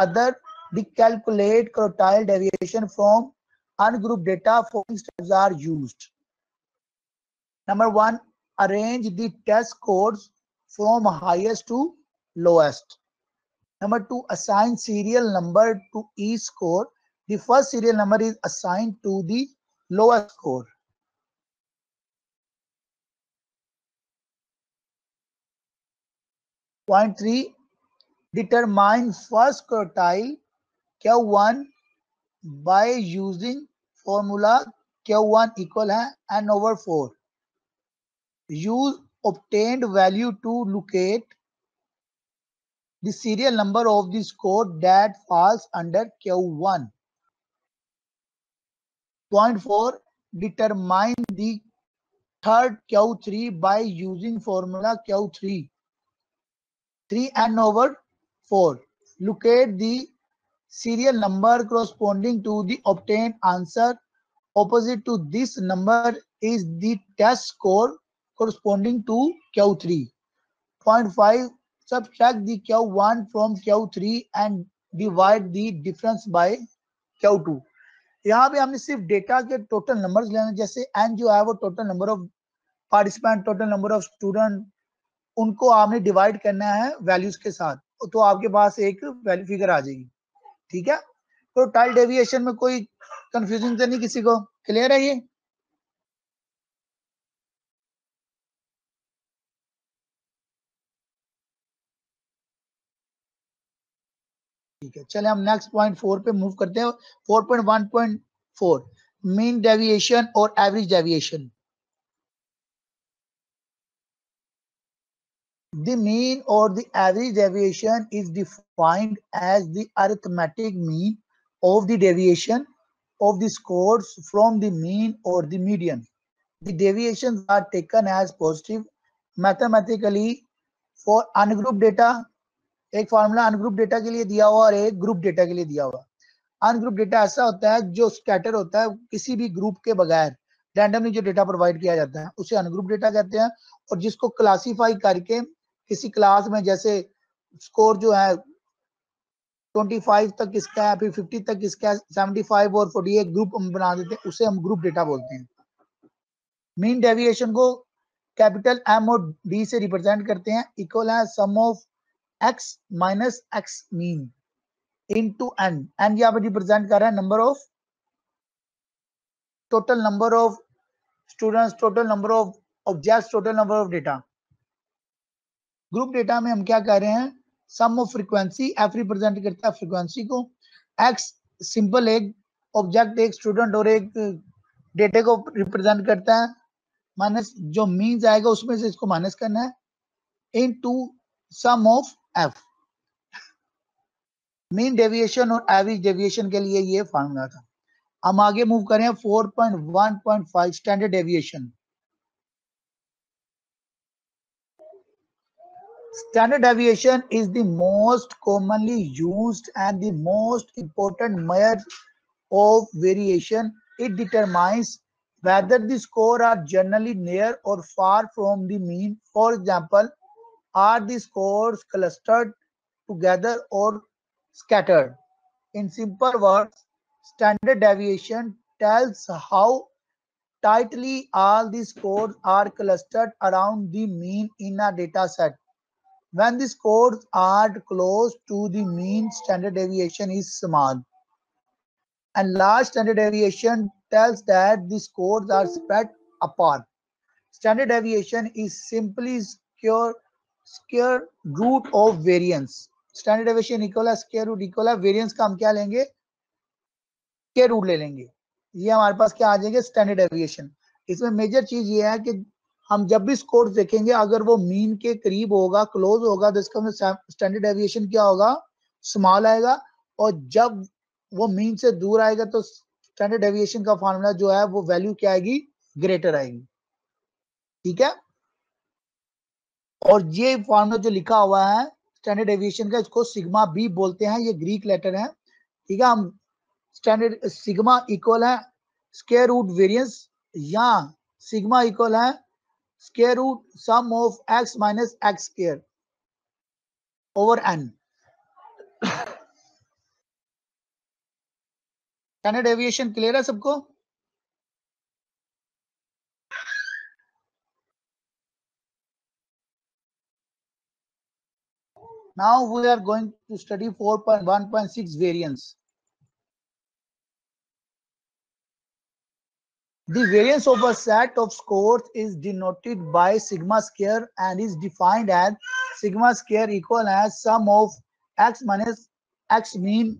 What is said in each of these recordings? Other, they calculate quartile deviation from ungrouped data. Following steps are used. Number one, arrange the test scores from highest to lowest. Number two, assign serial number to each score. The first serial number is assigned to the lowest score. Point three, determine first quartile Q1 by using formula Q1 equal है n over 4. Use obtained value to locate the serial number of the score that falls under Q1. Point 4, determine the third Q3 by using formula Q3. 3n over 4. Locate the serial number corresponding to the obtained answer. Opposite to this number is the test score corresponding to Q3. Point 5. Subtract the Q1 from Q3 and divide the difference by Q2. यहाँ पे हमने सिर्फ data के total numbers लेना, जैसे n जो है वो total number of participant, total number of student, उनको आपने डिवाइड करना है वैल्यूज के साथ, तो आपके पास एक वैल्यू फिगर आ जाएगी। ठीक है, क्वार्टाइल डेविएशन में कोई कंफ्यूजन तो नहीं किसी को? क्लियर है ये? ठीक है, चले हम नेक्स्ट पॉइंट 4 पे मूव करते हैं। 4.1.4 मीन डेविएशन और average deviation. The mean or the average deviation is defined as the arithmetic mean of the deviation of the scores from the mean or the median. The deviations are taken as positive mathematically for ungrouped data. एक formula ungroup data के लिए दिया हुआ और एक group data के लिए दिया हुआ। अनग्रुप डेटा ऐसा होता है जो स्कैटर होता है, किसी भी ग्रुप के बगैर रैंडमली जो डेटा प्रोवाइड किया जाता है उसे अनग्रुप डेटा कहते हैं, और जिसको क्लासीफाई करके किसी क्लास में, जैसे स्कोर जो है 25 तक किसका है, फिर 50 तक किसका है, 75 और 48 ग्रुप हम बना देते हैं, उसे हम ग्रुप डेटा बोलते हैं। मीन डेविएशन को कैपिटल M और D से रिप्रेजेंट करते हैं। इक्वल है sum of x minus x mean into n। n यहाँ पे रिप्रेजेंट कर रहा है number of, total number of students, total number of objects, total number of data. Group data में हम क्या कर रहे हैं, sum of frequency. f represent करता है फ्रीक्वेंसी को, x सिंपल एक ऑब्जेक्ट, एक स्टूडेंट और एक डेटा को रिप्रेजेंट करता है, माइनस जो मीन्स आएगा उसमें से इसको माइनस करना है, into sum of f। Mean deviation और एवरेज डेविएशन के लिए ये फार्मूला था। हम आगे मूव करें 4.1.5 standard deviation. Standard deviation is the most commonly used and the most important measure of variation. It determines whether the score are generally near or far from the mean. For example, are the scores clustered together or scattered? In simple words, standard deviation tells how tightly all the scores are clustered around the mean in a data set. When the scores are close to the mean, standard deviation is small, and large standard deviation tells that the scores are spread apart. Standard deviation is simply square root of variance. Standard deviation equal square root equal variance का हम क्या लेंगे, square root ले लेंगे। ये हमारे पास क्या आ जाएगा, स्टैंडर्ड डेविएशन। इसमें मेजर चीज ये है कि हम जब भी स्कोर देखेंगे, अगर वो मीन के करीब होगा, क्लोज होगा, तो इसका स्टैंडर्ड डेविएशन क्या होगा, स्मॉल आएगा, और जब वो मीन से दूर आएगा तो स्टैंडर्ड डेविएशन का फार्मूला जो है वो वैल्यू क्या आएगी, ग्रेटर आएगी। ठीक है, और ये फार्मूला जो लिखा हुआ है स्टैंडर्ड डेविएशन का, इसको सिग्मा बी बोलते हैं, ये ग्रीक लेटर है। ठीक है, हम स्टैंडर्ड सिग्मा इक्वल है स्क्वायर रूट वेरिएंस, या सिग्मा इक्वल है square root sum of x minus x square over n। Standard deviation clear है सबको? Now we are going to study 4.1.6 variance. The variance of a set of scores is denoted by sigma square and is defined as sigma square equal as sum of x minus x mean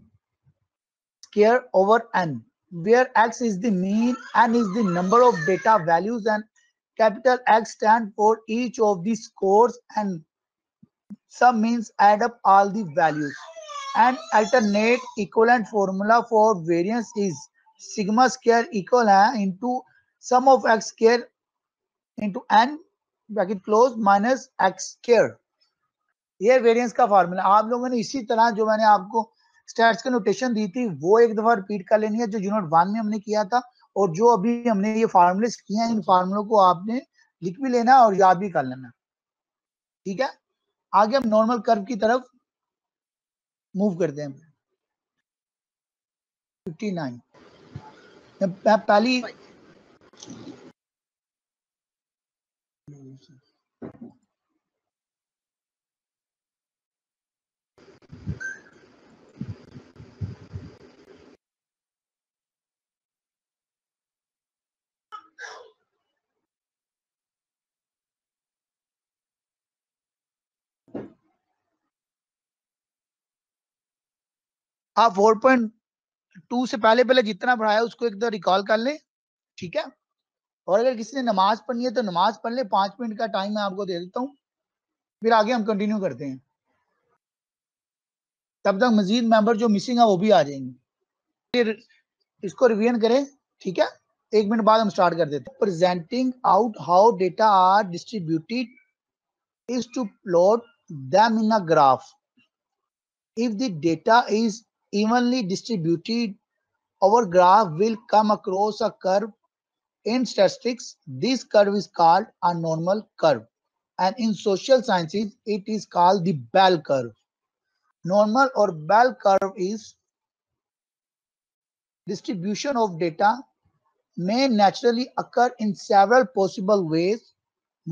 square over n, where x is the mean, n is the number of data values, and capital X stands for each of the scores, and sum means add up all the values. And alternate equivalent formula for variance is sigma square equal into sum of x square into n bracket close minus x square. ये variance का formula आप लोगों ने इसी तरह जो मैंने आपको स्टैट्स का नोटेशन दी थी वो एक दफा रिपीट कर लेनी है, जो यूनिट 1 में हमने किया था, और जो अभी हमने ये फार्मूले किए हैं इन फार्मूलों को आपने लिख भी लेना और याद भी कर लेना, ठीक है। आगे हम नॉर्मल कर्व की तरफ मूव करते हैं। 59 पहली आप 4.2 से पहले जितना पढ़ाया उसको एक बार रिकॉल कर ले, ठीक है। और अगर किसी ने नमाज पढ़नी है तो नमाज पढ़ ले, 5 मिनट का टाइम मैं आपको दे देता हूँ, फिर आगे हम कंटिन्यू करते हैं। तब तक मजीद मेंबर जो मिसिंग है वो भी आ जाएंगे, फिर इसको रिवीजन करें, ठीक है। 1 मिनट बाद हम स्टार्ट कर देते हैं। Presenting out how data are distributed is to plot them in a graph. If the data is evenly distributed, our graph will come across a curve. In statistics, this curve is called a normal curve, and in social sciences, it is called the bell curve. Normal or bell curve is distribution of data may naturally occur in several possible ways,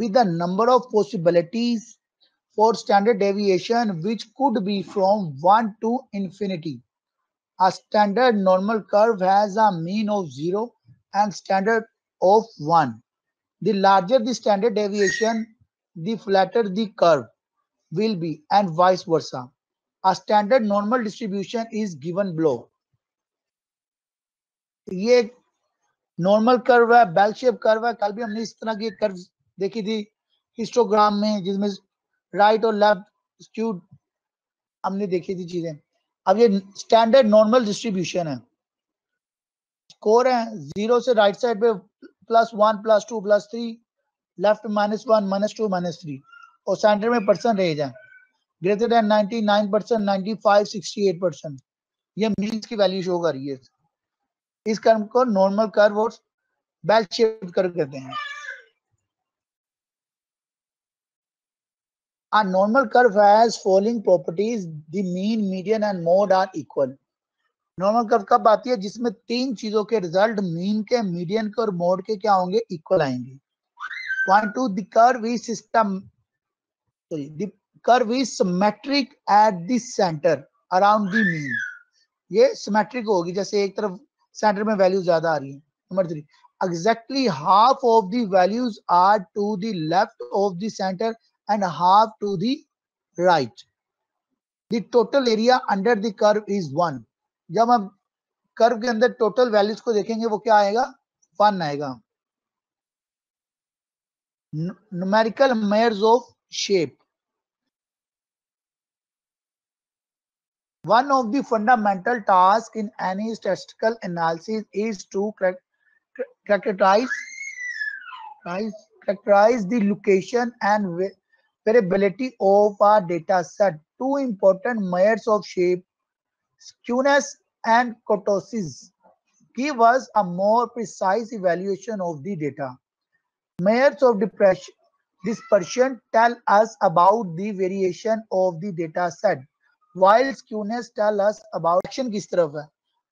with a number of possibilities for standard deviation, which could be from 1 to infinity. A standard normal curve has a mean of 0 and standard of 1. The larger the standard deviation, the flatter the curve will be, and vice versa. A standard normal distribution is given below. ये normal curve है, bell shape curve है। कल भी हमने इस तरह की curve देखी थी हिस्टोग्राम में, जिसमें राइट और लेफ्ट स्क्यूड हमने देखी थी चीजें। अब ये स्टैंडर्ड नॉर्मल डिस्ट्रीब्यूशन है। स्कोर है 0 से राइट साइड पे +1 +2 +3, लेफ्ट -1 -2 -3, और सेंटर में परसेंटेज है ग्रेटर देन 99%, 95, 68%। ये मीन्स की वैल्यू शो कर रही है। इस कर्व को नॉर्मल कर्व और बेल शेप कर्व कहते हैं। A normal curve has following properties: the mean, median and mode are equal. Normal curve कब आती है? जिसमें 3 चीजों के रिजल्ट मीन के, मीडियन के और मोड के क्या होंगे? इक्वल आएंगे। The curve is symmetric at the center around the mean. ये symmetric होगी, जैसे एक तरफ सेंटर में वैल्यू ज्यादा आ रही है। Number 3, exactly half of the values are to the left of the center and half to the right. The total area under the curve is 1. जब हम कर्व के अंदर टोटल वैल्यूज को देखेंगे वो क्या आएगा? 1 आएगा। Numerical measures of shape. One of the fundamental tasks in any statistical analysis is to characterize the location and variability of a data set. Two important measures of shape, skewness and kurtosis, give us a more precise evaluation of the data. Measures of dispersion tell us about the variation of the data set, while skewness tell us about action किस तरफ है।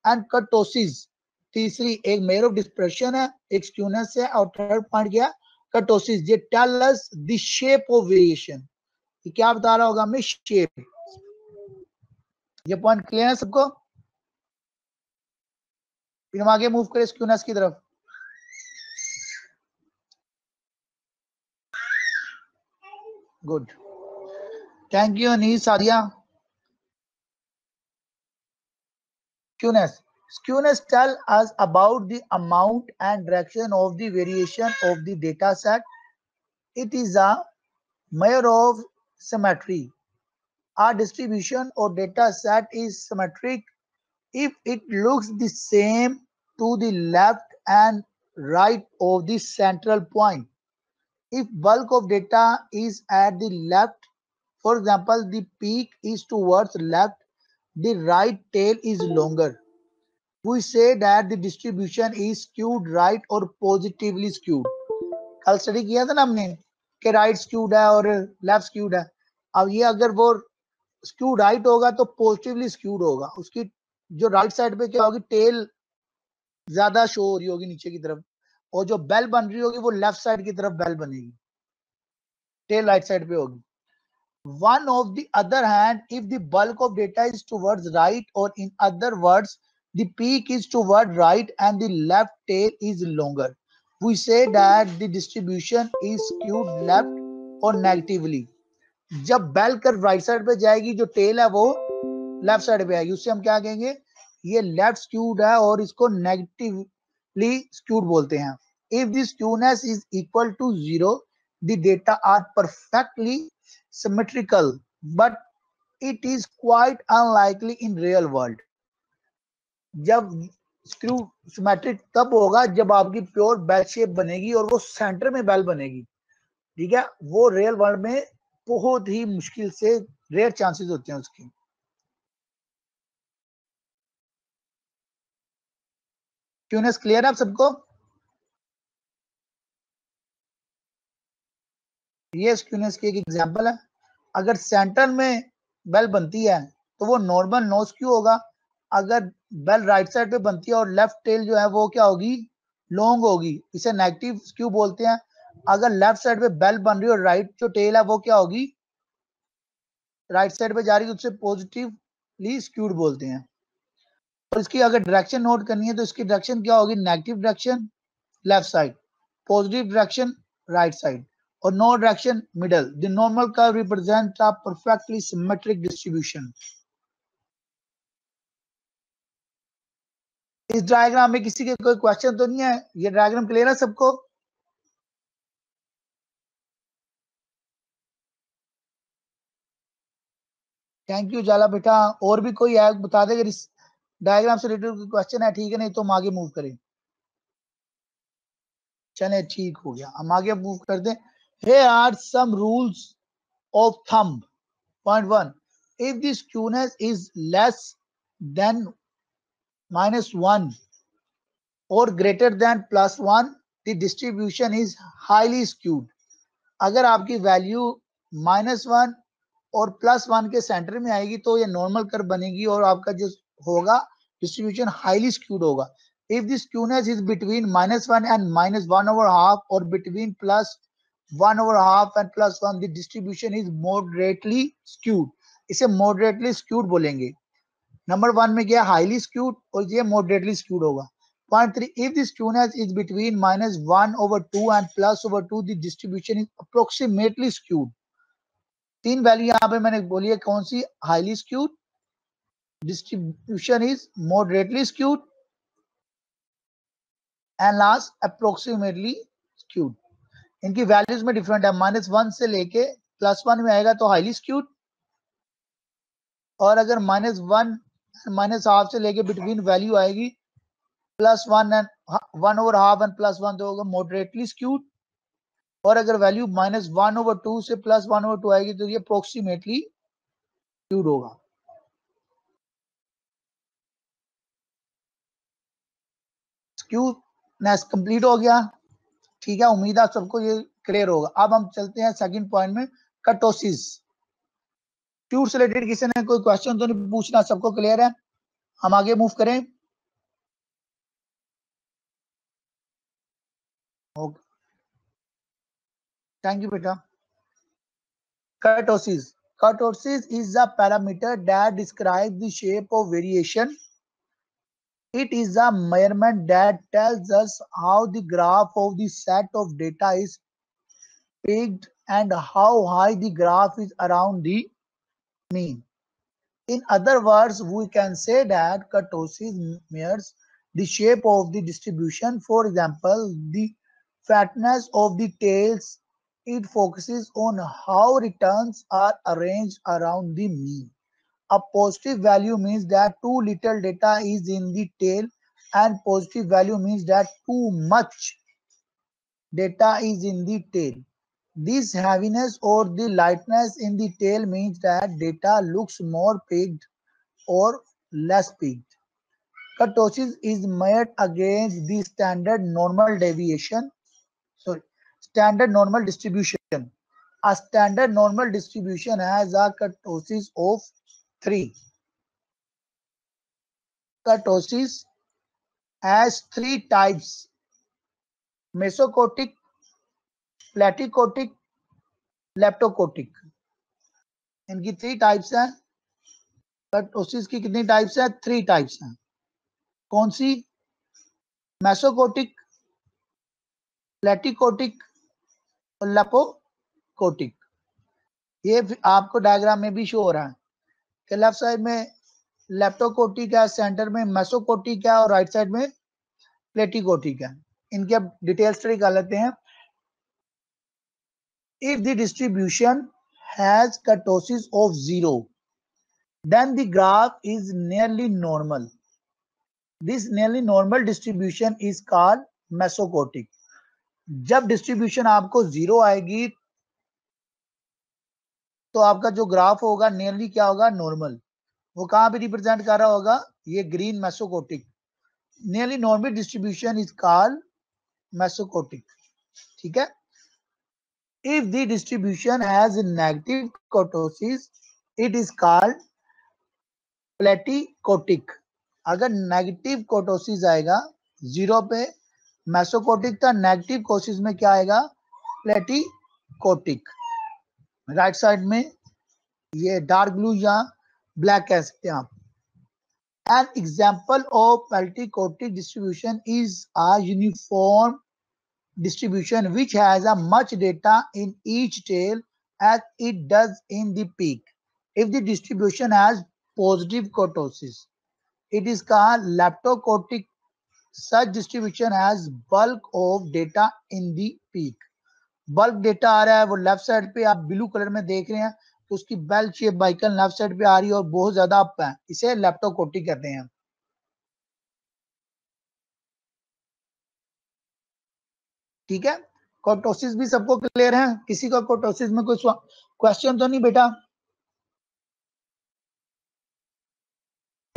And kurtosis. तीसरी एक मेरोव dispersion है, एक skewness है, और थर्ड पॉइंट क्या कर्टोसिस। ये tell us the shape of variation, क्या बता रहा होगा हमें शेप। ये पॉइंट क्लियर है सबको? फिर हम आगे मूव करें स्क्यूनेस की तरफ। Good, thank you Anees, Sadia. Skewness tell us about the amount and direction of the variation of the data set. It is a measure of symmetry. A distribution or data set is symmetric if it looks the same to the left and right of the central point. If bulk of data is at the left, for example, the peak is towards left, the right tail is longer. We say that the distribution is skewed right or positively skewed. कल study किया था ना हमने कि right skewed है और left skewed है। अब ये अगर वो स्क्यूड राइट होगा तो पॉजिटिवली स्क्यूड होगा, उसकी जो राइट साइड पे क्या होगी टेल ज्यादा शो हो रही होगी नीचे की तरफ, और जो बेल बन रही होगी वो लेफ्ट साइड की तरफ बेल बनेगी, टेल राइट साइड पे होगी। One of the other hand, if the bulk of data is towards right, or in other words, the peak is toward right and the left tail is longer, we say that the distribution is skewed left or negatively. जब bell curve right side पे जाएगी जो tell है वो left side पे आएगी, उससे हम क्या कहेंगे ये लेफ्ट स्क्यूड है और इसको नेगेटिवली स्क्यूड बोलते हैं। If the skewness is equal to zero, the data are perfectly symmetrical, but it is quite unlikely in real world. जब स्क्रू सिमेट्रिक तब होगा जब आपकी प्योर बेल शेप बनेगी और वो सेंटर में बेल बनेगी, ठीक है, वो रियल वर्ल्ड में बहुत ही मुश्किल से रेयर चांसेस होते हैं उसके। स्क्यूनेस क्लियर है आप सबको? ये स्क्यूनेस की एक एग्जांपल है। अगर सेंटर में बेल बनती है तो वो नॉर्मल नो स्क्यू होगा, अगर बेल राइट साइड पे बनती है और लेफ्ट टेल जो है वो क्या होगी लॉन्ग होगी, इसे नेगेटिव स्क्यू बोलते हैं। अगर लेफ्ट साइड पे बेल बन रही है और राइट जो टेल है वो क्या होगी राइट साइड पे जा रही है, उससे पॉजिटिवली स्क्यूड बोलते हैं। और इसकी अगर डायरेक्शन नोट करनी है तो इसकी डायरेक्शन क्या होगी, negative direction left side, positive direction right side, और no direction middle. The normal curve represent a perfectly symmetric distribution. इस डायग्राम में किसी के कोई क्वेश्चन तो नहीं है? ये डायग्राम क्लियर है सबको? थैंक यू जाला बेटा। और भी कोई है बता दे अगर इस डायग्राम से रिलेटेड कोई क्वेश्चन है, ठीक है, नहीं तो हम आगे मूव करें। चले, ठीक हो गया, हम आगे मूव कर दें। Here are some rules of thumb. Point 1, if the skewness is less than -1 or greater than +1, the distribution is highly skewed. अगर आपकी वैल्यू -1 और +1 के सेंटर में आएगी तो ये नॉर्मल कर्व बनेगी और आपका जो होगा डिस्ट्रीब्यूशन हाईली स्क्यूड होगा। If the skewness is between -1 and -1/2 or between +1/2 and +1, the distribution is moderately skewed. इसे moderately skewed बोलेंगे। नंबर 1 में क्या highly skewed और ये moderately skewed होगा। Point 3, if the skewness is between -1/2 and +2, the distribution is approximately skewed. तीन value यहाँ पे मैंने बोली है, कौन सी highly skewed, distribution is moderately skewed, and last approximately skewed. इनकी वैल्यूज में डिफरेंट है, -1 से लेके +1 में आएगा तो हाईली स्क्यूड, और अगर -1 -1/2 से लेके बिटवीन वैल्यू आएगी +1 एंड 1/2 एंड +1 तो होगा मॉडरेटली स्क्यूड, और अगर वैल्यू -1/2 से +1/2 आएगी तो ये अप्रोक्सीमेटली स्क्यूड होगा। स्क्यू नेक्स्ट कंप्लीट हो गया, ठीक है, उम्मीद है सबको ये क्लियर होगा। अब हम चलते हैं सेकंड पॉइंट में, कर्टोसिस। टूर से रिलेटेड किसी ने कोई क्वेश्चन तो नहीं पूछना? सबको क्लियर है? हम आगे मूव करें। Okay. Thank you, beta. Kurtosis. Kurtosis is a parameter that describes the shape of variation. It is a measurement that tells us how the graph of the set of data is pegged and how high the graph is around the mean. In other words, we can say that kurtosis measures the shape of the distribution. For example, the fatness of the tails. It focuses on how returns are arranged around the mean. A positive value means that too little data is in the tail, and positive value means that too much data is in the tail. This heaviness or the lightness in the tail means that data looks more pegged or less pegged. Kurtosis is measured against the standard normal deviation. Standard normal distribution. A standard normal distribution has a kurtosis of 3. Kurtosis has 3 types: mesokotic, platykotic, leptokotic. इनकी 3 types हैं. Kurtosis की कितनी types हैं? 3 types हैं. कौन सी? Mesokurtic, प्लेटिकोटिक और लेपोकोटिक. ये आपको डायग्राम में भी शो हो रहा है कि लेफ्ट साइड में लेप्टोकोटिक है, सेंटर में मेसोकोटिक है और राइट साइड में प्लेटिकोटिक है. इनके अब डिटेल स्टडी कर लेते हैं. If the distribution has kurtosis of 0, then the graph is nearly normal. This nearly normal distribution is called mesokotic. जब डिस्ट्रीब्यूशन आपको 0 आएगी तो आपका जो ग्राफ होगा नियरली क्या होगा? नॉर्मल. वो कहाँ पे रिप्रेजेंट कर रहा होगा? ये green mesokurtic. Nearly normal distribution is called mesokurtic. ठीक है. If the distribution has negative kurtosis, it is called platykotic. अगर नेगेटिव kurtosis आएगा, 0 पे मेसोकोटिक था, नेगेटिव kurtosis में क्या आएगा? प्लेटिकोटिक. राइट साइड में ये डार्क ब्लू या ब्लैक कह सकते हैं आप. An example of platykotic distribution is a uniform distribution which has a much data in each tail as it does in the peak. If the distribution has positive kurtosis, it is called leptokotic. Such distribution has bulk of data in the peak. Bulk data आ रहा है वो left side पे आप blue colour में देख रहे हैं, तो उसकी बेल शेप बाइकल लेफ्ट साइड पे आ रही है और बहुत ज्यादा अप है. इसे leptokotic कहते हैं. ठीक है. कर्टोसिस भी सबको क्लियर है? किसी का कर्टोसिस में कोई क्वेश्चन तो नहीं बेटा?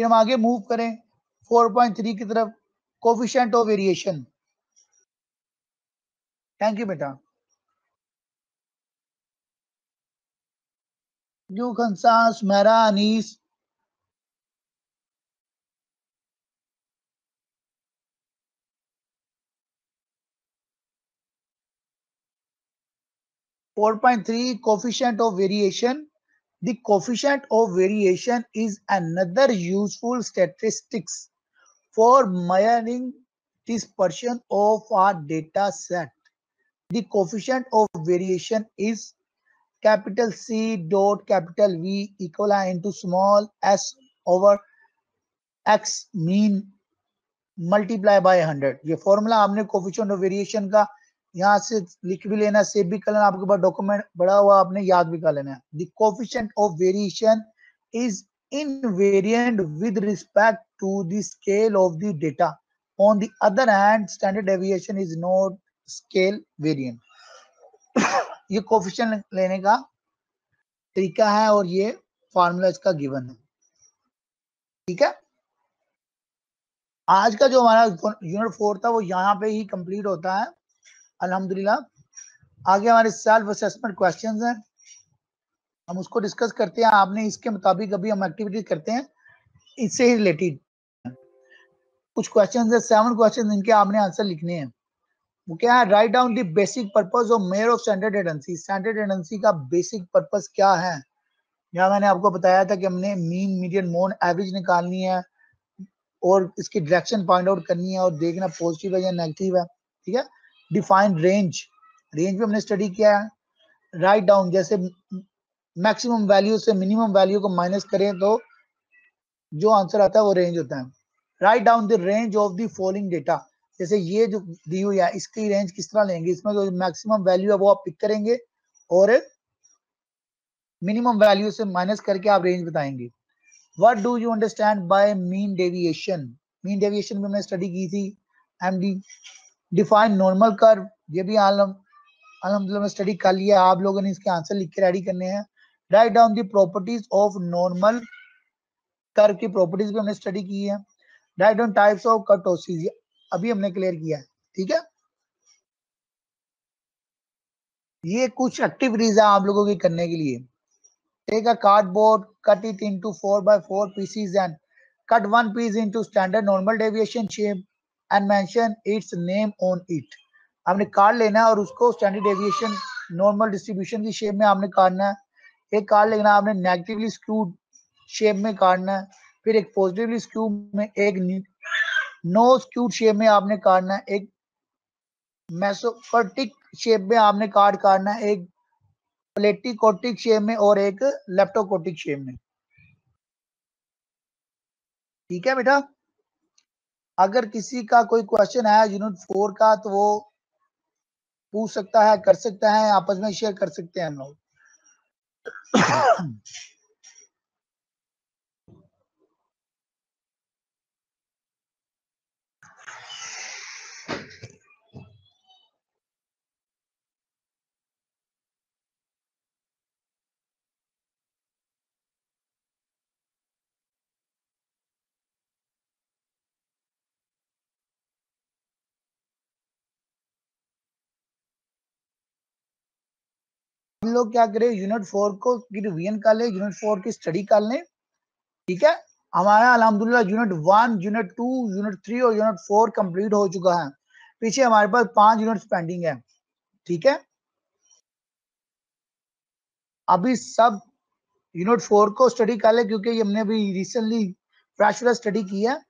फिर हम आगे मूव करें 4.3 की तरफ, coefficient of variation. Thank you बेटा. जो Khansa, Sumera, अनीस.4.3 coefficient of variation. The coefficient of variation is another useful statistics for measuring dispersion of our data set. The coefficient of variation is capital C dot capital V equal into small s over x mean multiply by 100. ये formula आपने coefficient of variation का यहाँ से लिख भी लेना, save भी कर लेना. आपके पास डॉक्यूमेंट बड़ा हुआ, आपने याद भी कर लेना है. The coefficient of variation is invariant with respect to the scale of the data. On the other hand, standard deviation is not scale variant. ये कोफिशिएंट लेने का तरीका है और ये फार्मूला इसका गिवन है. ठीक है. आज का जो हमारा यूनिट 4 था वो यहाँ पे ही कंप्लीट होता है अल्हम्दुलिल्लाह. आगे हमारे सेल्फ असेसमेंट क्वेश्चंस हैं, हम उसको डिस्कस करते हैं. आपने इसके मुताबिक अभी हम एक्टिविटी करते हैं, इससे ही रिलेटेड कुछ क्वेश्चंस हैं. 7 क्वेश्चंस इनके आपने आंसर लिखने हैं. वो क्या है, write down the basic purpose of measure of standard redundancy. Standard redundancy का बेसिक पर्पस क्या है, यहाँ मैंने आपको बताया था कि हमने मीन मीडियन मोड एवरेज निकालनी है और इसकी डायरेक्शन पॉइंट आउट करनी है और देखना पॉजिटिव है या नेगेटिव है, ठीक है। डिफाइंड रेंज, रेंज में हमने स्टडी किया है, राइट डाउन जैसे मैक्सिमम वैल्यू से मिनिमम वैल्यू को माइनस करें तो जो आंसर आता है वो रेंज होता है। Write down the range of the following data, जैसे ये जो दी हुई है इसकी रेंज किस तरह लेंगे, इसमें जो मैक्सिमम वैल्यू है वो आप पिक करेंगे और मिनिमम वैल्यू से माइनस करके आप रेंज बताएंगे। What do you understand by mean deviation, mean deviation में हमने स्टडी की थी एमडी। डिफाइन नॉर्मल कर्व, ये भी अलहमदुलिल्लाह में स्टडी कर लिया, आप लोगों ने इसके आंसर लिख के रेडी करने हैं। Write down the properties of normal curve, की प्रॉपर्टीज भी हमने स्टडी की है। Write down types of kurtosis, अभी हमने क्लियर किया है, ठीक है। ये कुछ एक्टिविटीज है आप लोगों की करने के लिए। Take a cardboard, cut it into 4 by 4 pieces and cut one piece into standard normal deviation shape and mention its name on it. आपने कार्ड लेना है और उसको स्टैंडर्ड डेविएशन नॉर्मल डिस्ट्रीब्यूशन की शेप में आपने काटना है। एक कार्ड लेना, आपने नेगेटिवली स्क्यूड शेप में काटना है, फिर एक पॉजिटिवली स्क्यूड में, एक नो स्क्यूड शेप में आपने काटना है, एक मेसोकॉर्टिक शेप में आपने कार्ड काटना है, एक प्लेटिकोटिक शेप में और एक लेप्टोकोटिक शेप में, ठीक है बेटा। अगर किसी का कोई क्वेश्चन है यूनिट 4 का तो वो पूछ सकता है, कर सकता है, आपस में शेयर कर सकते हैं हम लोग। हम लोग क्या करें, यूनिट 4 को रिवीजन कर लें, यूनिट 4 की स्टडी कर लें, ठीक है। हमारा अल्हम्दुलिल्लाह यूनिट 1, यूनिट 2, यूनिट 3 और यूनिट 4 कंप्लीट हो चुका है। पीछे हमारे पास 5 यूनिट्स पेंडिंग है, ठीक है। अभी सब यूनिट 4 को स्टडी कर लें क्योंकि हमने अभी रिसेंटली फ्रेशर स्टडी किया।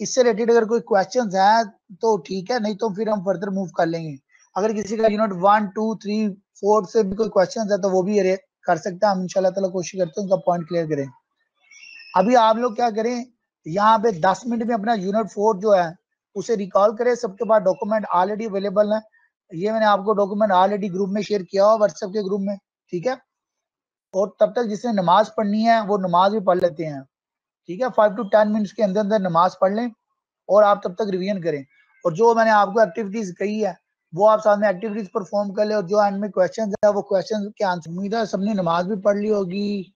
इससे रिलेटेड अगर कोई क्वेश्चन है तो ठीक है, नहीं तो फिर हम फर्दर मूव कर लेंगे। अगर किसी का यूनिट 1, 2, 3, 4 से भी कोई क्वेश्चन है तो वो भी कर सकता है, हम इंशाल्लाह ताला कोशिश करते हैं उनका पॉइंट क्लियर करें। अभी आप लोग क्या करें, यहाँ पे 10 मिनट में अपना यूनिट 4 जो है उसे रिकॉल करें। सबके पास डॉक्यूमेंट ऑलरेडी अवेलेबल है, ये मैंने आपको डॉक्यूमेंट ऑलरेडी ग्रुप में शेयर किया हुआ व्हाट्सएप के ग्रुप में, ठीक है। और तब तक जिसने नमाज पढ़नी है वो नमाज भी पढ़ लेते हैं, ठीक है। 5 to 10 मिनट्स के अंदर अंदर नमाज पढ़ लें और आप तब तक रिवीजन करें। और जो मैंने आपको एक्टिविटीज कही है वो आप साथ में एक्टिविटीज परफॉर्म कर ले, और जो एंड में क्वेश्चन है वो क्वेश्चन के आंसर। उम्मीद है सबने नमाज भी पढ़ ली होगी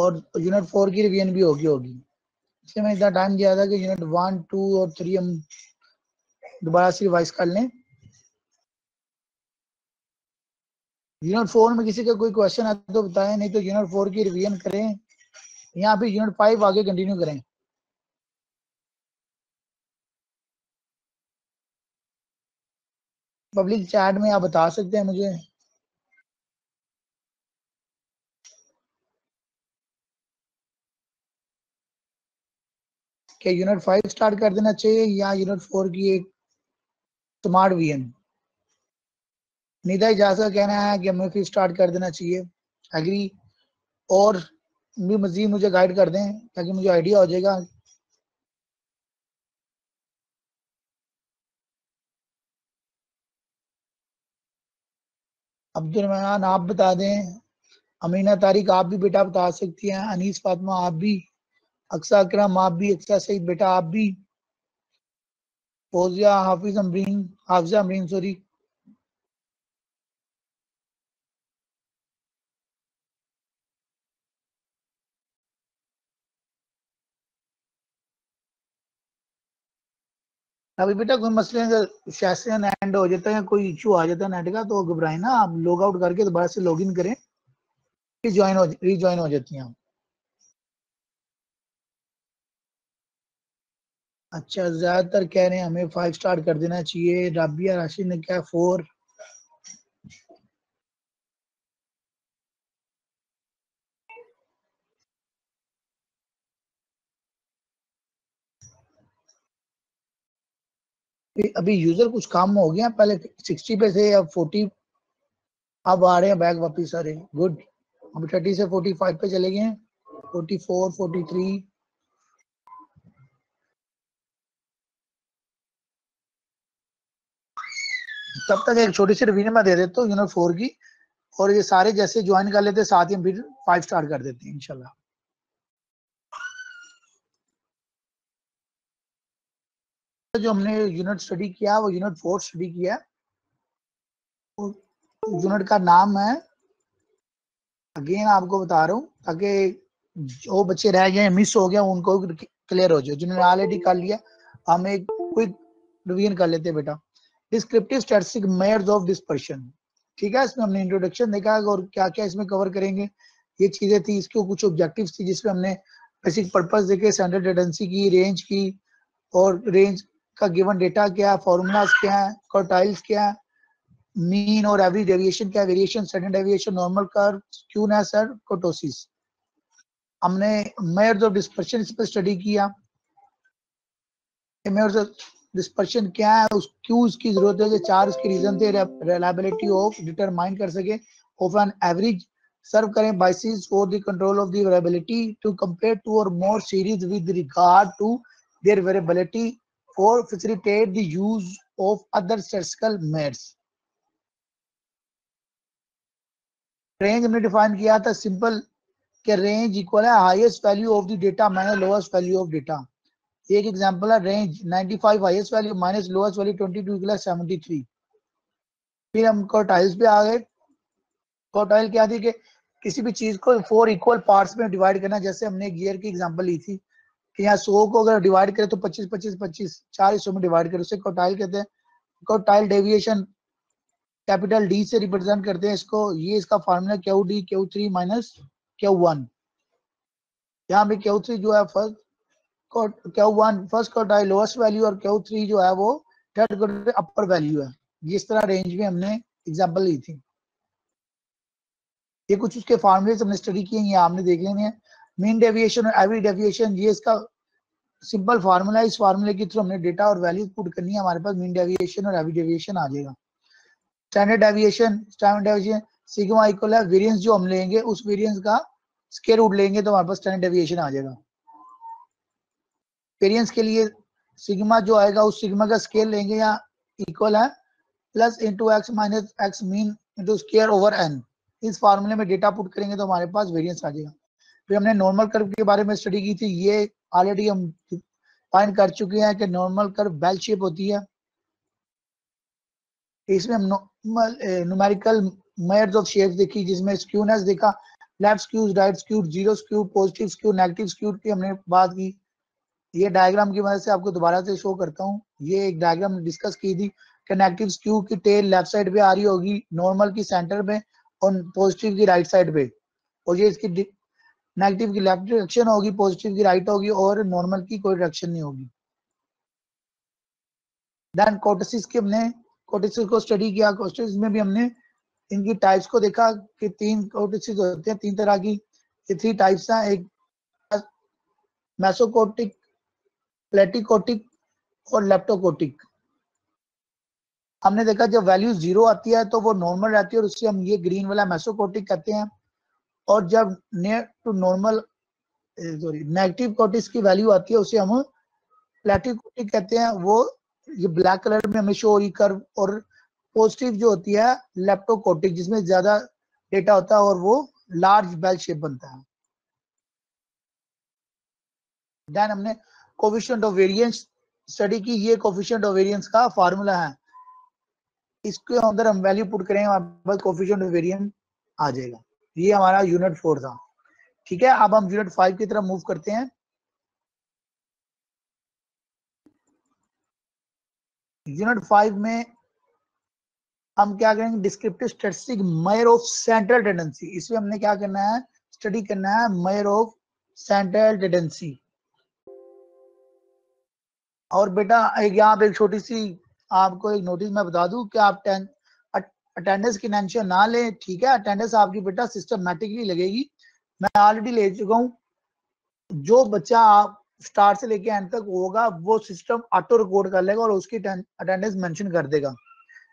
और यूनिट 4 की रिवीजन भी होगी। इसलिए मैं इतना टाइम दिया था कि यूनिट 1, 2 और 3 हम दोबारा से रिवाइज कर लें। यूनिट 4 में किसी का कोई क्वेश्चन है तो बताएं, नहीं तो यूनिट 4 की रिवीजन करें। यहाँ पे यूनिट 5 आगे कंटिन्यू करें। पब्लिक चैट में आप बता सकते हैं मुझे। क्या यूनिट 5 स्टार्ट कर देना चाहिए या यूनिट 4 की एक स्मार्ट वीएन? निदा इजाज़ का कहना है कि हमें फिर स्टार्ट कर देना चाहिए, एग्री। और भी मजीद मुझे गाइड कर दें ताकि मुझे आइडिया हो जाएगा। अब्दुल रहमान आप बता दें, अमीना तारिक आप भी बेटा बता सकती हैं, अनीस फातिमा आप भी, अक्सा अकरम आप भी, अक्सा सईद बेटा आप भी, फौजिया हाफिजा अमरीन सॉरी। अभी बेटा कोई मसले अगर सेशन एंड हो जाता है, कोई इशू आ जाता है नेट का तो घबराए ना, आप लॉग आउट करके दोबारा से लॉग इन करें, फिर रीजॉइन हो जाती हैं। अच्छा, ज्यादातर कह रहे हैं हमें 5 स्टार कर देना चाहिए। राबिया राशिद ने क्या 4। अभी यूजर कुछ काम में हो गया, पहले 60 पे थे अब 40, अब आ रहे हैं बैग वापिस आ रहे हैं। गुड, हम 30 से 45 पे चले गए हैं, 44, 43। तब तक एक छोटी सी रिवीजन में दे देता हूँ यूनिट 4 की, और ये सारे जैसे ज्वाइन कर लेते हैं साथ ही हम फिर 5 स्टार कर देते हैं इंशाल्लाह। जो हमने यूनिट स्टडी किया वो यूनिट 4 स्टडी किया, और यूनिट का नाम है, अगेन आपको बता रहा हूँ ताकि जो बच्चे रह गए मिस हो गया उनको क्लियर हो जाए, जिन्होंने ऑलरेडी कर लिया। हम एक क्विक रिवीजन कर लेते हैं बेटा। Descriptive statistic measures of dispersion, ठीक है, इसमें हमने इंट्रोडक्शन देखा और क्या क्या इसमें कवर करेंगे, ये चीजें थी। इसके कुछ ऑब्जेक्टिव्स थी जिसमें हमने बेसिक पर्पस देखे, स्टैंडर्ड रिडंडेंसी की, रेंज की, और रेंज का गिवन डेटा क्या है, फॉर्मूलाज क्या है, क्वार्टाइल्स क्या है, मीन और एवरेज डेविएशन क्या है, variation, standard deviation, normal curve, skewness और कुर्टोसिस। हमने मेजर्स ऑफ डिस्पर्शन इस पर स्टडी किया, मेजर्स ऑफ डिस्पर्शन क्या है, उस क्यूज की जरूरत है, जो 4 उसके रीजन थे, रिलायबिलिटी ऑफ डिटरमाइन कर सके, ऑफ एन एवरेज सर्व करें basis for the control of the variability to compare two और more series with regard to their variability और facilitate the use of other statistical methods। रेंज हमने define किया था simple के रेंज इक्वल है highest value of the data minus lowest value of data. एक example है range 95 highest value minus lowest value 22 = 73। फिर हम क्वार्टाइल्स पे आ गए। क्वार्टाइल क्या थी कि किसी भी चीज को 4 इक्वल पार्ट्स में डिवाइड करना, जैसे हमने गियर की एग्जांपल ली थी कि यहाँ 100 को अगर डिवाइड करें तो 25 25 25 4 हिस्सों में डिवाइड करें, उसे क्वार्टाइल कहते हैं। क्वार्टाइल डेविएशन कैपिटल डी से रिप्रेजेंट करते हैं इसको, ये इसका formula Q D Q3 minus Q1। यहाँ भी Q3 जो है first, Q1 first quartile lowest value, और Q3 जो है वो थर्ड क्वार्टाइल अपर वैल्यू है। जिस तरह रेंज में हमने एग्जाम्पल ली थी, ये कुछ उसके फार्मूले हमने स्टडी किए, ये आपने देख लेने हैं। मीन डेविएशन और एवरेज डेविएशन, ये इसका सिंपल फार्मूला है, इस फार्मूले के थ्रू हमने डेटा और वैल्यूज पुट करनी है, हमारे पास मीन डेविएशन और एवरेज डेविएशन आ जाएगा। स्टैंडर्ड डेविएशन सिग्मा इक्वल है वेरिएंस जो हम लेंगे उस वेरिएंस का स्क्वायर रूट लेंगे तो हमारे पास स्टैंडर्ड डेविएशन आ जाएगा। वेरिएंस के लिए सिग्मा जो आएगा उस सिग्मा का स्केयर लेंगे या इक्वल है plus into x minus x mean into square over N. इस फार्मूले में डेटा पुट करेंगे तो हमारे पास वेरियंस आ जाएगा। फिर हमने नॉर्मल कर्व के बारे में स्टडी की थी, ये ऑलरेडी हम फाइंड कर चुके हैं कि नॉर्मल कर्व बेल शेप होती है। इसमें हम न्यूमेरिकल मेयर्स ऑफ शेप्स देखी, जिसमें स्क्यूनेस देखा, left skew, right skew, zero skew, positive skew, negative skew की हमने बात की। ये डायग्राम की मदद से आपको दोबारा से शो करता हूँ। ये एक डायग्राम डिस्कस की थी कि नेगेटिव स्क्यू की टेल लेफ्ट साइड पे आ रही होगी, नॉर्मल की सेंटर में, और पॉजिटिव की राइट साइड पे, और ये इसकी नेगेटिव की लेफ्ट डायरेक्शन होगी, पॉजिटिव की राइट होगी, और नॉर्मल की कोई डायरेक्शन नहीं होगी। देन कोर्टिसिस के हमने कोर्टिसिस को स्टडी किया। कोर्टिसिस में भी हमने इनकी टाइप्स को देखा कि 3 कोर्टिसिस होते हैं, 3 तरह की, ये 3 टाइप्स हैं। एक मेसोकोर्टिक, प्लेटिकोर्टिक और लेप्टोकोर्टिक। हमने देखा जब वैल्यू 0 आती है तो वो नॉर्मल रहती है और उससे हम ये ग्रीन वाला मेसोकोर्टिक कहते हैं, और जब near to normal negative kurtosis की वैल्यू आती है उसे हम प्लेटिकोर्टिक कहते हैं। वो ये ब्लैक कलर में हमें शो हो रही कर्व, और पॉजिटिव जो होती है लेप्टोकोर्टिक, जिसमें ज्यादा डेटा होता है और वो लार्ज बेल शेप बनता है। देन हमने कोफिशिएंट ऑफ वेरिएंस स्टडी की। ये कोफिशिएंट ऑफ वेरिएंस का फार्मूला है, इसके अंदर हम वैल्यू पुट करेंगे, हमारे पास कोफिशिएंट ऑफ वेरिएंस आ जाएगा। ये हमारा यूनिट 4 था, ठीक है। अब हम यूनिट 5 की तरफ मूव करते हैं। यूनिट 5 में हम क्या करेंगे, descriptive statistic measure of central tendency. इसमें हमने क्या करना है, स्टडी करना है मेजर ऑफ सेंट्रल टेंडेंसी। और बेटा एक यहाँ पे एक छोटी सी आपको एक नोटिस मैं बता दूं कि आप अटेंडेंस की टेंशन ना लें, ठीक है। अटेंडेंस आपकी बेटा सिस्टमेटिकली लगेगी, मैं ऑलरेडी ले चुका हूँ। जो बच्चा आप स्टार्ट से लेके एंड तक होगा वो सिस्टम ऑटो रिकॉर्ड कर लेगा और उसकी अटेंडेंस मेंशन कर देगा,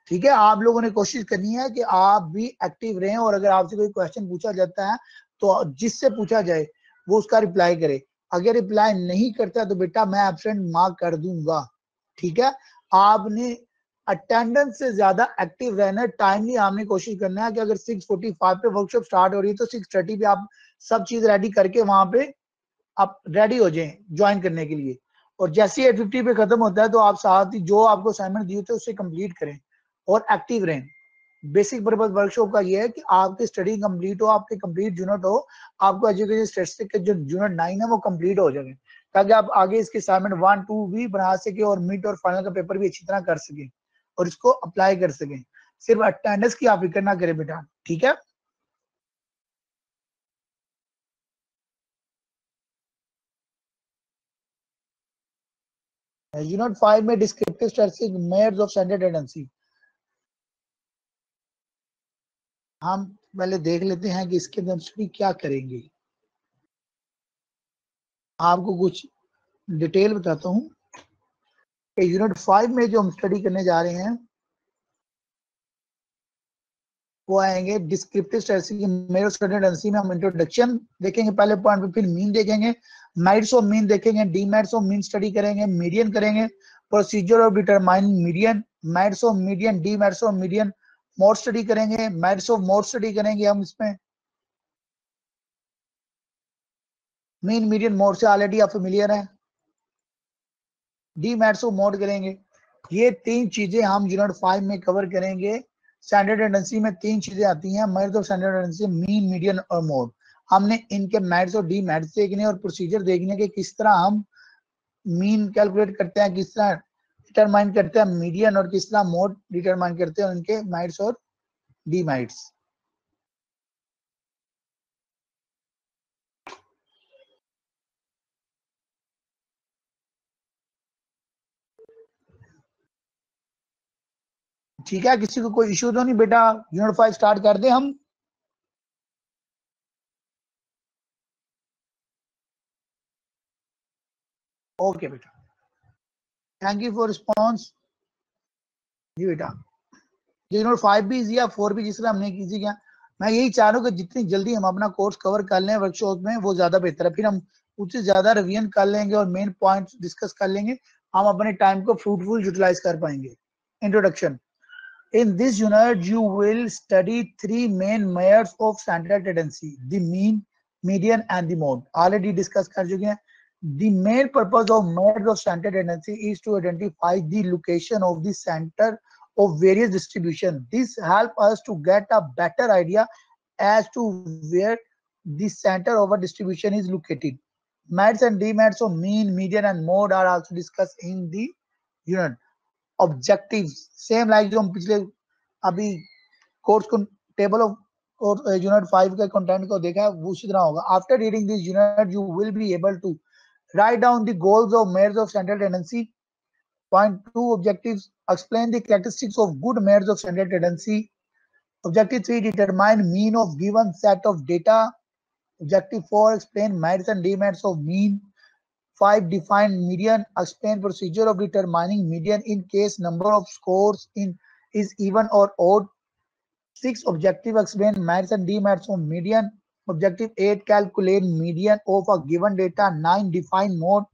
ठीक है। आप लोगों ने कोशिश करनी है कि आप भी एक्टिव रहें और अगर आपसे कोई क्वेश्चन पूछा जाता है तो जिससे पूछा जाए वो उसका रिप्लाई करे। अगर रिप्लाई नहीं करता तो बेटा मैं एब्सेंट मार्क कर दूंगा, ठीक है। आपने अटेंडेंस से ज्यादा एक्टिव रहना है, टाइमली आपने कोशिश करना है कि अगर 6:45 पे वर्कशॉप स्टार्ट हो रही है तो 6:30 पे आप सब चीज रेडी करके वहां पे आप रेडी हो जाएं ज्वाइन करने के लिए। और जैसे ही 8:50 पे खत्म होता है तो आप साथ ही जो आपको असाइनमेंट दिए थे उसे कंप्लीट करें और एक्टिव रहें। बेसिक पर्पज वर्कशॉप का ये है कि आपकी स्टडी कंप्लीट हो, आपके कंप्लीट यूनिट हो, आपको एजुकेशन स्टैटिस्टिक्स के जो यूनिट 9 है वो कंप्लीट हो जाए ताकि आप आगे इसके असाइनमेंट 1, 2 भी बना सके और मिड और फाइनल का पेपर भी अच्छी तरह कर सके और इसको अप्लाई कर सके। सिर्फ अटेंडेंस की आप फिक्र ना करें बेटा, ठीक है। यूनिट 5 में descriptive statistics methods of standard अटेंडेंसी हम पहले देख लेते हैं कि इसके अंदर स्टडी क्या करेंगे। आपको कुछ डिटेल बताता हूँ कि यूनिट 5 में जो हम स्टडी करने जा रहे हैं वो आएंगे डिस्क्रिप्टिव स्टैटिस्टिक्स में। हम इंट्रोडक्शन देखेंगे पहले पॉइंट पे, फिर मीन देखेंगे, नाइट्स ऑफ मीन देखेंगे, डीमैट्स ऑफ मीन स्टडी करेंगे, मीडियन करेंगे, procedure of determining median, merits of median, demerits of median, mode study करेंगे, मैट्स ऑफ मोड स्टडी करेंगे हम। इसमें मीन मीडियन मोड से ऑलरेडी आप फेमिलियर हैं, डीमैट्स ऑफ मोड करेंगे। ये 3 चीजें हम यूनिट 5 में कवर करेंगे। स्टैंडर्ड अटेंडेंसी में 3 चीजें आती हैं, methods of standard अटेंडेंसी, mean, median और मोड। हमने इनके मेथड्स और डीमैट्स देखने और प्रोसीजर देखने के किस तरह हम मीन कैलकुलेट करते हैं, किस तरह डिटरमाइन करते हैं मीडियन और किस तरह मोड डिटरमाइन करते हैं उनके मेथड्स और डीमैट्स। ठीक है, किसी को कोई इश्यू तो नहीं बेटा? यूनिट 5 स्टार्ट कर दें हम? ओके बेटा, थैंक यू फॉर रिस्पॉन्स। जी बेटा, यूनिट 5 भी इजी है, 4 भी जिस तरह हमने इजी किया। मैं यही चाह रहा हूँ कि जितनी जल्दी हम अपना कोर्स कवर कर लें वर्कशॉप में वो ज्यादा बेहतर है। फिर हम उससे ज्यादा रिवीजन कर लेंगे और मेन पॉइंट्स डिस्कस कर लेंगे, हम अपने टाइम को फ्रूटफुल यूटिलाइज कर पाएंगे। Introduction. In this unit, you will study 3 main measures of standard tendency: the mean, median, and the mode. Already discussed कर चुके हैं. The main purpose of measures of standard tendency is to identify the location of the center of various distribution. This help us to get a better idea as to where the center of a distribution is located. Means and demeans of mean, median, and mode are also discussed in the unit. Objective same like जो हम पिछले अभी course को table of unit 5 के content को देखा है वो उसी तरह होगा। After reading this unit you will be able to write down the goals of methods of standard tendency, point 2 objectives, explain the characteristics of good methods of standard tendency, objective 3 determine mean of given set of data, objective 4 explain methods and demerits of mean, 5 define median, explain procedure of determining median in case number of scores in is even or odd, 6 objective explain maths and demeats of median, objective 8 calculate median of a given data, 9 define mode,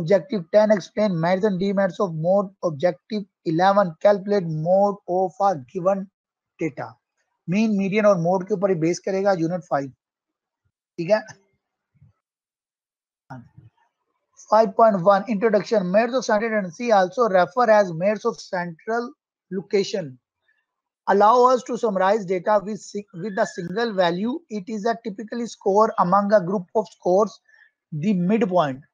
objective 10 explain maths and demeats of mode, objective 11 calculate mode of a given data. mean median और mode के ऊपर base करेगा unit 5, ठीक है। 5.1 Introduction. Measures of standard tendency also refer as measures of central location. Allow us to summarize data with a single value. It is a typically score among a group of scores. The midpoint.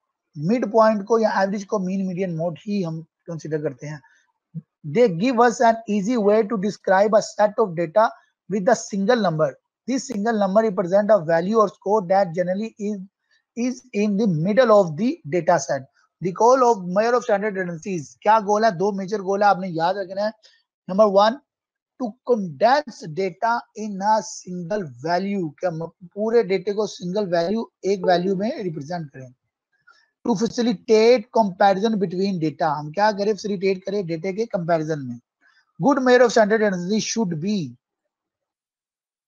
Midpoint को या average को mean, median, mode ही हम consider करते हैं. They give us an easy way to describe a set of data with a single number. This single number represents a value or score that generally is in the middle of the data set. The goal of measure of standard dependencies, क्या गोल है? दो major goal है, आपने याद रखना है। Number one, to condense data in a single value, क्या पूरे डेटे को सिंगल वैल्यू एक वैल्यू में रिप्रेजेंट करें। To facilitate comparison between data, हम क्या करें? फैसिलिटेट करें डेटे के कंपैरिजन में। Good measure of standard dependency should be,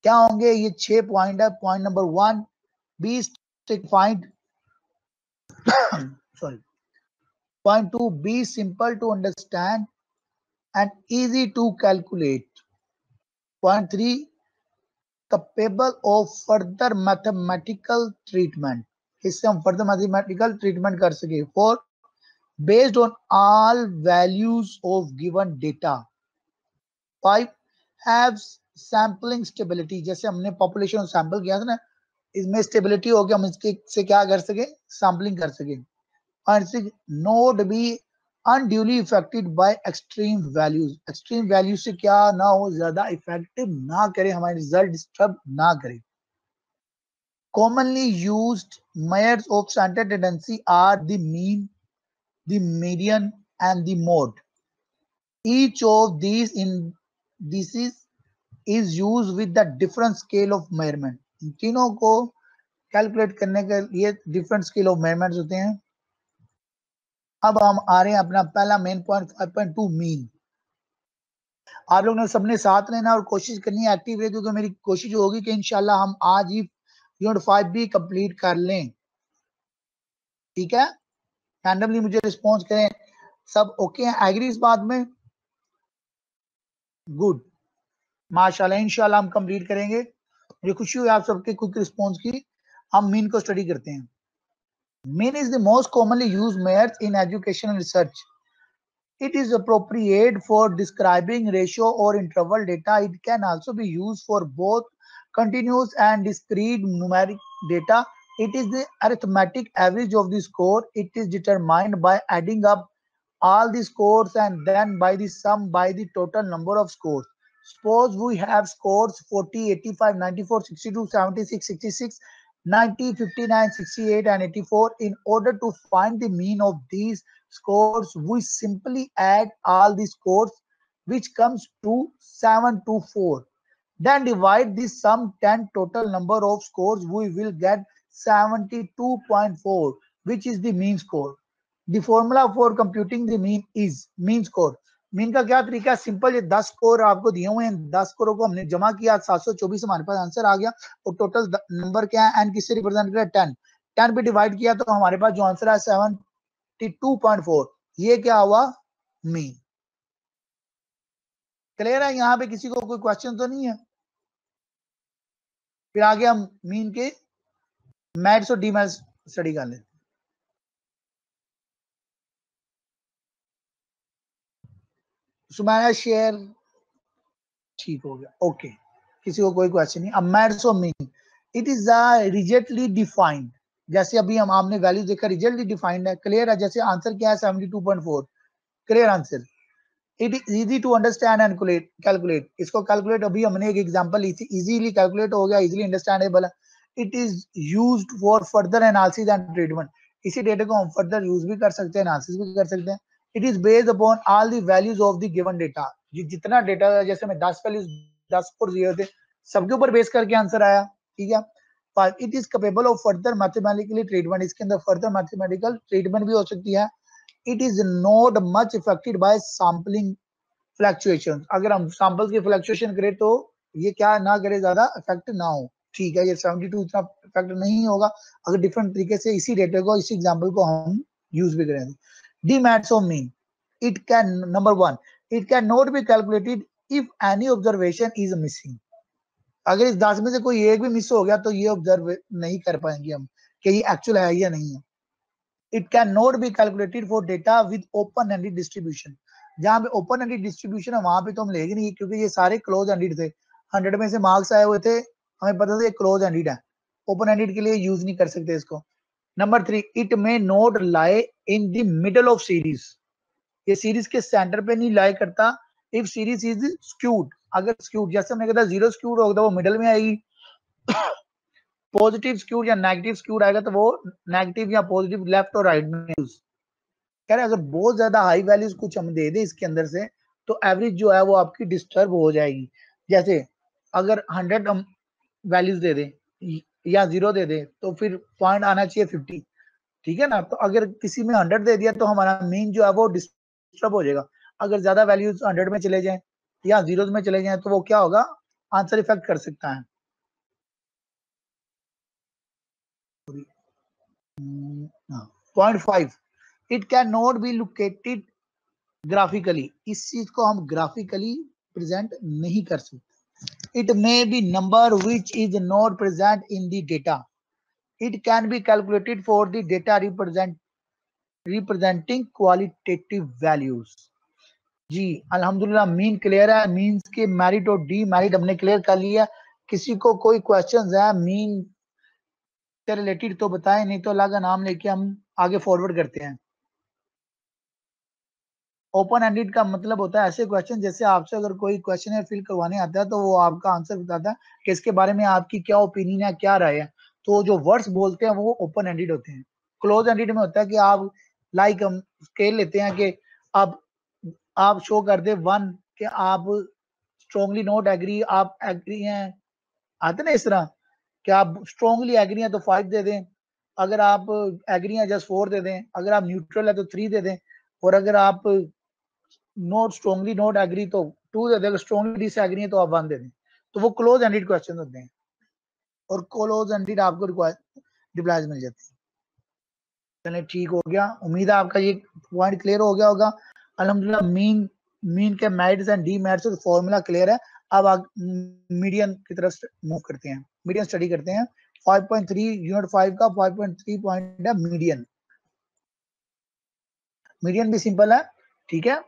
क्या होंगे ये 6 पॉइंट है। Point number 1 be find sorry point 2 be simple to understand and easy to calculate. Point 3 capable of further mathematical treatment, इससे हम फर्दर मैथमेटिकल ट्रीटमेंट कर सके। 4 based on all values of given data. 5 have sampling stability, जैसे हमने population sample किया था ना, इसमें स्टेबिलिटी हो गया, हम इसके से क्या कर सके? सैम्पलिंग कर सके। Point 6 not be unduly affected by extreme values, extreme value से क्या ना हो, ज्यादा इफेक्टिव ना करे, हमारे रिजल्ट डिस्टर्ब ना करे। commonly used measures of standard dependency are the mean, the median and the mode. Each of these is used with the different scale of measurement. इन तीनों को कैलकुलेट करने के लिए डिफरेंट स्केल ऑफ मेजरमेंट होते हैं। अब हम आ रहे हैं अपना पहला मेन पॉइंट 5.2 मीन। आप लोग ने सबने साथ रहना और कोशिश करनी है, एक्टिव रहे, क्योंकि मेरी कोशिश होगी कि इंशाल्लाह हम आज ही यूनिट 5 भी कंप्लीट कर लें। ठीक है, रैंडमली मुझे रिस्पॉन्स करें। सब ओके हैं, एग्री इस बात में? गुड, माशाल्लाह इंशाल्लाह हम कंप्लीट करेंगे। मुझे खुशी हुई आप सबके क्विक रिस्पॉन्स की। हम मीन को स्टडी करते हैं। Mean is the most commonly use method in education research. It is appropriate for describing ratio और interval data. It can also be used for both continuous and discrete numeric data. It is the arithmetic average of the score. It is determined by adding up all the scores and then by the sum by the total number of scores. Suppose we have scores 40, 85, 94, 62, 76, 66, 90, 59, 68 and 84. In order to find the mean of these scores, we simply add all the scores, which comes to 724. Then divide the sum 10 total number of scores, we will get 72.4, which is the mean score. The formula for computing the mean is mean score. Mean का क्या तरीका है? Simple, ये 10 score आपको दिए हुए हैं, 10 स्कोरों को हमने जमा किया, 724 हमारे पास आंसर आ गया। और टोटल नंबर क्या है? एन किससे रिप्रेजेंट करें? 10, 10 पे डिवाइड किया तो हमारे पास जो आंसर है 72.4। ये क्या हुआ? मीन। क्लियर है? यहाँ पे किसी को कोई क्वेश्चन तो नहीं है? फिर आगे हम मीन के मैथ्स और डीमैथ्स स्टडी कर लेते हैं। सुमाया शेयर ठीक हो गया, ओके, किसी को कोई क्वेश्चन नहीं। अब मैथ्स और mean, it is rigidly defined. जैसे अभी हम आपने वैल्यू देखा, रिजिडली डिफाइंड है। क्लियर है? जैसे आंसर क्या है? 72.4, clear answer. It is easy to understand and calculate, इसको कैलकुलेट अभी हमने एक एग्जांपल ली थी, इजीली कैलकुलेट हो गया, इजीली अंडरस्टैंडेबल है। It is used for further analysis and treatment, इसी डेटा को हम फर्दर यूज भी कर सकते हैं, एनालिसिस भी कर सकते हैं। It is based upon all the values of the given data, जितना डेटा है, जैसे मैं 10 वैल्यूज 10 स्कोर दिए थे, सबके ऊपर बेस करके आंसर आया। ठीक है, पर it is capable of further mathematically treatment, इसके अंदर फर्दर मैथमेटिकल ट्रीटमेंट भी हो सकती है। It is not much affected by sampling fluctuation, अगर हम सैंपल्स की फ्लक्चुएशन करें तो ये क्या ना करे, ज्यादा इफेक्ट ना हो। ठीक है, ये 72 इतना इफेक्ट नहीं होगा अगर डिफरेंट तरीके से इसी डेटा को, इसी एग्जांपल को हम यूज भी करें। Demerits of mean, it can, number 1, it can not be calculated if any observation is missing. अगर इस 10 में से कोई एक भी मिस हो गया तो ये ऑब्जर्व नहीं कर पाएंगे हम कि ये एक्चुअल है या नहीं है। It cannot be calculated for data with open-ended distribution. जहाँ पे open-ended distribution है वहाँ पे तो हम लेंगे नहीं, क्योंकि ये सारे close-ended थे। 100 में से मार्क्स आए हुए थे, हमें पता था ये close-ended है, open-ended के लिए यूज नहीं कर सकते इसको। Number 3, it may not lie in the middle of series. ये सीरीज के सेंटर पे नहीं लाई करता। If series is skewed, अगर skewed, जैसे हमने कहा था 0 skewed होगा तो वो मिडल में आएगी। पॉजिटिव स्क्यूड या नेगेटिव स्क्यूड आएगा तो वो नेगेटिव या पॉजिटिव, लेफ्ट और राइट में। कह रहे हैं अगर बहुत ज्यादा हाई वैल्यूज कुछ हम दे दें इसके अंदर से तो एवरेज जो है वो आपकी डिस्टर्ब हो जाएगी। जैसे अगर 100 हम वैल्यूज दे दें या 0 दे दें तो फिर पॉइंट आना चाहिए 50, ठीक है ना। तो अगर किसी में 100 दे दिया तो हमारा मीन जो है वो डिस्टर्ब हो जाएगा। अगर ज्यादा वैल्यूज 100 में चले जाएं या 0 में चले जाएं तो वो क्या होगा, आंसर इफेक्ट कर सकता है। Point 5, it can not be located graphically, इस चीज को हम ग्राफिकली प्रेजेंट नहीं कर सकते। It may be number which is not present in the data, it can be calculated for the data representing qualitative values. जी अल्हम्दुलिल्लाह मीन क्लियर है, मीन्स के मेरिट और डी मेरिट हमने क्लियर कर लिया। किसी को कोई क्वेश्चंस है मीन से रिलेटेड तो बताएं, नहीं तो अल्लाह का नाम लेके हम आगे फॉरवर्ड करते हैं। ओपन एंडेड का मतलब होता है ऐसे क्वेश्चन जैसे आपसे अगर कोई क्वेश्चन फिल करवाने आता है तो वो आपका आंसर बताता है कि इसके बारे में आपकी क्या ओपिनियन है, क्या राय है। तो जो वर्ड्स बोलते हैं वो ओपन एंडेड होते हैं। क्लोज एंडेड में होता है कि आप लाइक हम स्केल लेते हैं कि आप शो कर दे 1 कि आप स्ट्रांगली नॉट एग्री, आप एग्री हैं, आते ना इस तरह कि आप स्ट्रांगली एग्री हैं तो 5 दे दें, अगर आप एग्री हैं जस्ट 4 दे दें, अगर आप न्यूट्रल है तो 3 दे दें, और अगर आप नॉट स्ट्रांगली नॉट एग्री तो 2 दे दें, अगर स्ट्रांगली डिसएग्री हैं तो आप 1 दे दें। तो वो क्लोज एंडेड क्वेश्चन होते हैं और क्लोज एंडेड आपको रिप्लाईज मिल जाती है। चलिए ठीक हो गया, उम्मीद है आपका ये पॉइंट क्लियर हो गया होगा। अलहमदुलिल्लाह मीन के मेरिट्स एंड डी मेरिट्स और फॉर्मूला क्लियर है। अब आप मीडियन की तरफ मूव करते हैं, मीडियन स्टडी करते हैं। 5.3 यूनिट 5 का 5.3 पॉइंट है मीडियन। मीडियन भी सिंपल है, ठीक है।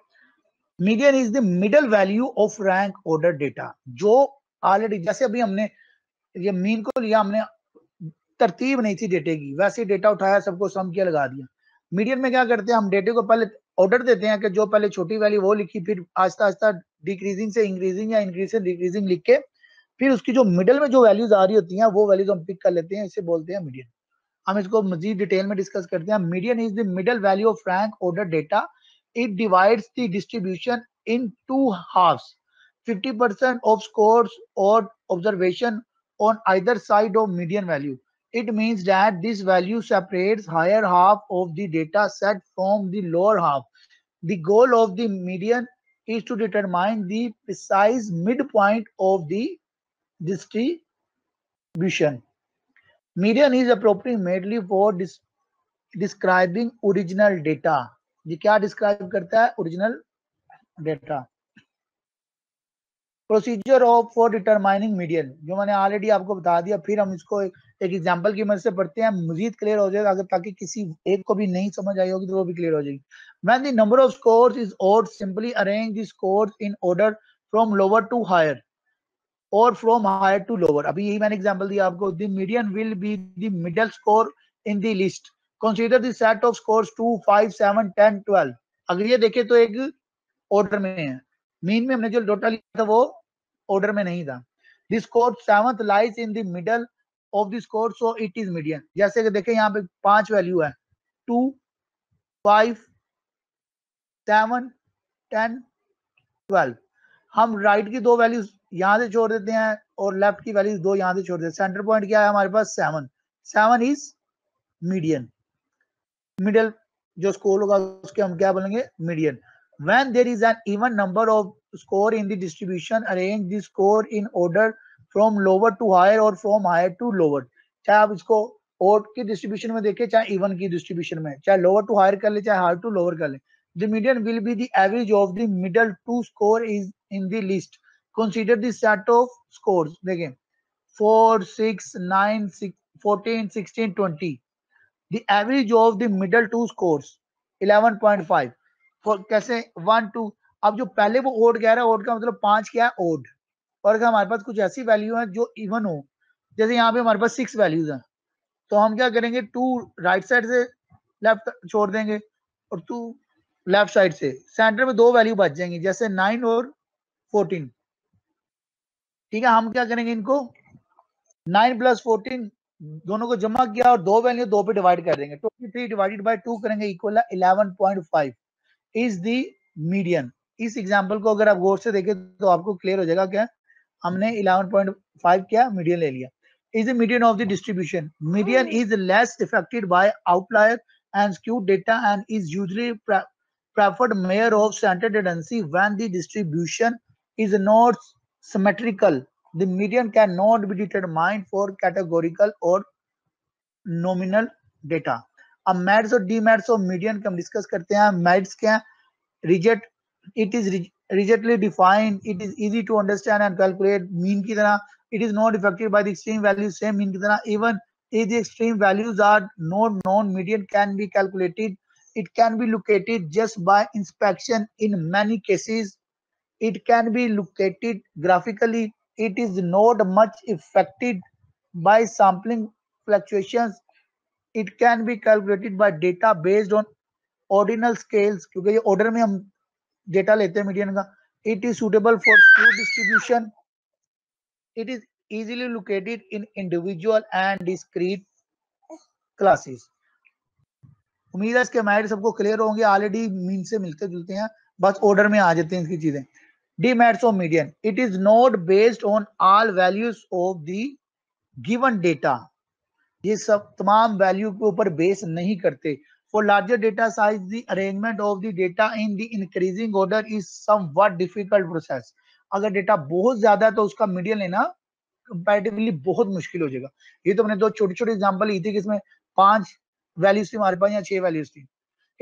Median is the middle value of rank order data, जो ऑलरेडी जैसे अभी हमने ये मीन को लिया, हमने तरतीब नहीं थी डेटे की, वैसे डेटा उठाया, सबको सम किया, लगा दिया। मीडियन में क्या करते हैं, हम डेटे को पहले ऑर्डर देते हैं कि जो पहले छोटी वैल्यू वो लिखी, फिर आस्ता आस्ता डिक्रीजिंग से इंक्रीजिंग या इंक्रीज से डिक्रीजिंग लिख के फिर उसकी जो मिडल में जो वैल्यूज आ रही होती हैं वो वैल्यूज हम पिक कर लेते हैं, इसे बोलते हैं मीडियन। हम इसको मजीद डिटेल में डिस्कस करते हैं। Median is the middle value of rank order data, it divides the distribution in 2 halves, 50% of scores और observation on either side of median value. It means that this value separates higher half of the data set from the lower half. The goal of the median is to determine the precise midpoint of the distribution. Median is appropriately for describing original data. ये क्या describe करता है? Original data. Procedure of for determining median जो मैंने already आपको बता दिया, फिर हम इसको एक एग्जांपल की मदद से पढ़ते हैं, मजीद क्लियर हो जाएगा, अगर ताकि किसी एक को भी नहीं समझ आई होगी तो वो भी क्लियर हो जाएगी। When the number of scores is odd, simply arrange the scores in order from lower to higher और फ्रॉम हायर टू लोअर। अभी यही मैंने एग्जांपल दिया आपको। The median will be the middle score in the list, consider the set of scores 2, 5, 7, 10, 12। अगर ये देखें तो एक ऑर्डर में है, मीन में हमने जो डेटा लिया था वो ऑर्डर में नहीं था। This score 7th lies in the middle of this score, so it is median. जैसे कि देखें यहाँ पे 5 वैल्यू है, 2, 5, 7, 10, 12। हम राइट की 2 वैल्यूज यहाँ से छोड़ देते हैं और लेफ्ट की वैल्यूज 2 यहाँ से छोड़ देते हैं। सेंटर पॉइंट क्या है हमारे पास? 7 इज मीडियन। मिडल जो स्कोर होगा उसके हम क्या बोलेंगे? Median. When there is an even number of score in the distribution, arrange the score in order from lower to higher or from higher to lower. चाहे आप इसको odd की distribution में देखें, चाहे even की distribution में, चाहे lower to higher कर ले, चाहे higher to lower कर ले. The median will be the average of the middle 2 score is in the list. Consider the set of scores. देखें 4, 6, 9, 14, 16, 20. The average of the middle 2 scores 11.5. कैसे 1, 2। अब जो पहले वो ओड कह रहा है, ओड का मतलब 5 क्या है? ओड। और अगर हमारे पास कुछ ऐसी वैल्यू है जो इवन हो, जैसे यहाँ पे हमारे पास 6 वैल्यूज हैं, तो हम क्या करेंगे? 2 राइट साइड से लेफ्ट छोड़ देंगे और 2 लेफ्ट साइड से, सेंटर में 2 वैल्यू बच जाएंगी, जैसे 9 और 14। ठीक है, हम क्या करेंगे? इनको 9 + 14 दोनों को जमा किया और दो वैल्यू दो पे डिवाइड कर देंगे। 23 डिवाइडेड बाय 2 करेंगे इक्वल 11.5 इज द मीडियन। इस एग्जांपल को अगर आप गौर से देखें तो आपको क्लियर हो जाएगा क्या हमने 11.5 क्या मीडियन ले लिया। Is the median of the distribution. Median is less affected by outlier and skewed data and is usually preferred measure of standard deviation when the distribution is not symmetrical. The median cannot be determined for categorical or nominal data. अब merits और demerits और median का हम discuss करते हैं। Merits क्या rigid, it is rigidly defined, it is easy to understand and calculate. Mean की तरह it is not affected by the extreme values, same mean की तरह even if the extreme values are not known median can be calculated. It can be located just by inspection. In many cases, it can be located graphically. It is not much affected by sampling fluctuations. It can be calculated by data based on ordinal scales. क्योंकि ये order में हम data लेते हैं median का. It is suitable for skewed distribution. It is easily located in individual and discrete classes. उम्मीद है इसके मैट्स सबको क्लियर होंगे। ऑलरेडी मीन से मिलते जुलते हैं, बस ऑर्डर में आ जाते हैं इसकी चीजें। Demerits of median, it is not based on all values of the given data. ये सब तमाम वैल्यू के ऊपर बेस नहीं करते। For larger data size the arrangement of the data in the increasing order is somewhat difficult process. अगर data बहुत ज्यादा है तो उसका मीडियन लेना कंपैरेटिवली बहुत मुश्किल हो जाएगा। ये तो हमने दो छोटे छोटे एग्जाम्पल ली थी कि इसमें 5 वैल्यूज थी हमारे पास या 6 वैल्यूज थी।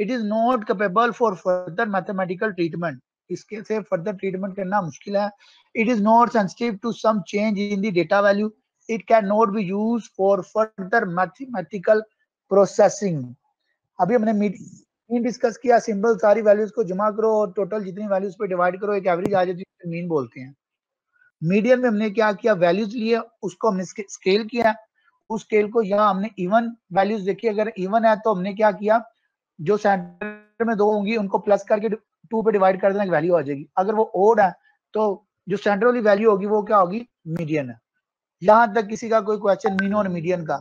It is not capable for further mathematical treatment, इसके से फर्दर ट्रीटमेंट करना मुश्किल है। It is not sensitive to some change in the data value, it can not be used for further mathematical processing. अभी हमने mean discuss किया, simple सारी values को जमा करो और टोटल जितनी वैल्यूज पे डिवाइड करो एक एवरेज आ जाती है, तो मीन बोलते हैं। मीडियन में हमने क्या किया, वैल्यूज लिए उसको हमने स्केल किया, उस स्केल को यहाँ हमने इवन वैल्यूज देखी। अगर इवन है तो हमने क्या किया, जो सेंटर में दो होंगी उनको प्लस करके 2 पे डिवाइड कर देना, वैल्यू आ जाएगी। अगर वो ओड है तो जो सेंटर वाली वैल्यू होगी वो क्या होगी, मीडियन है। यहाँ तक किसी का कोई क्वेश्चन मीन और मीडियन का?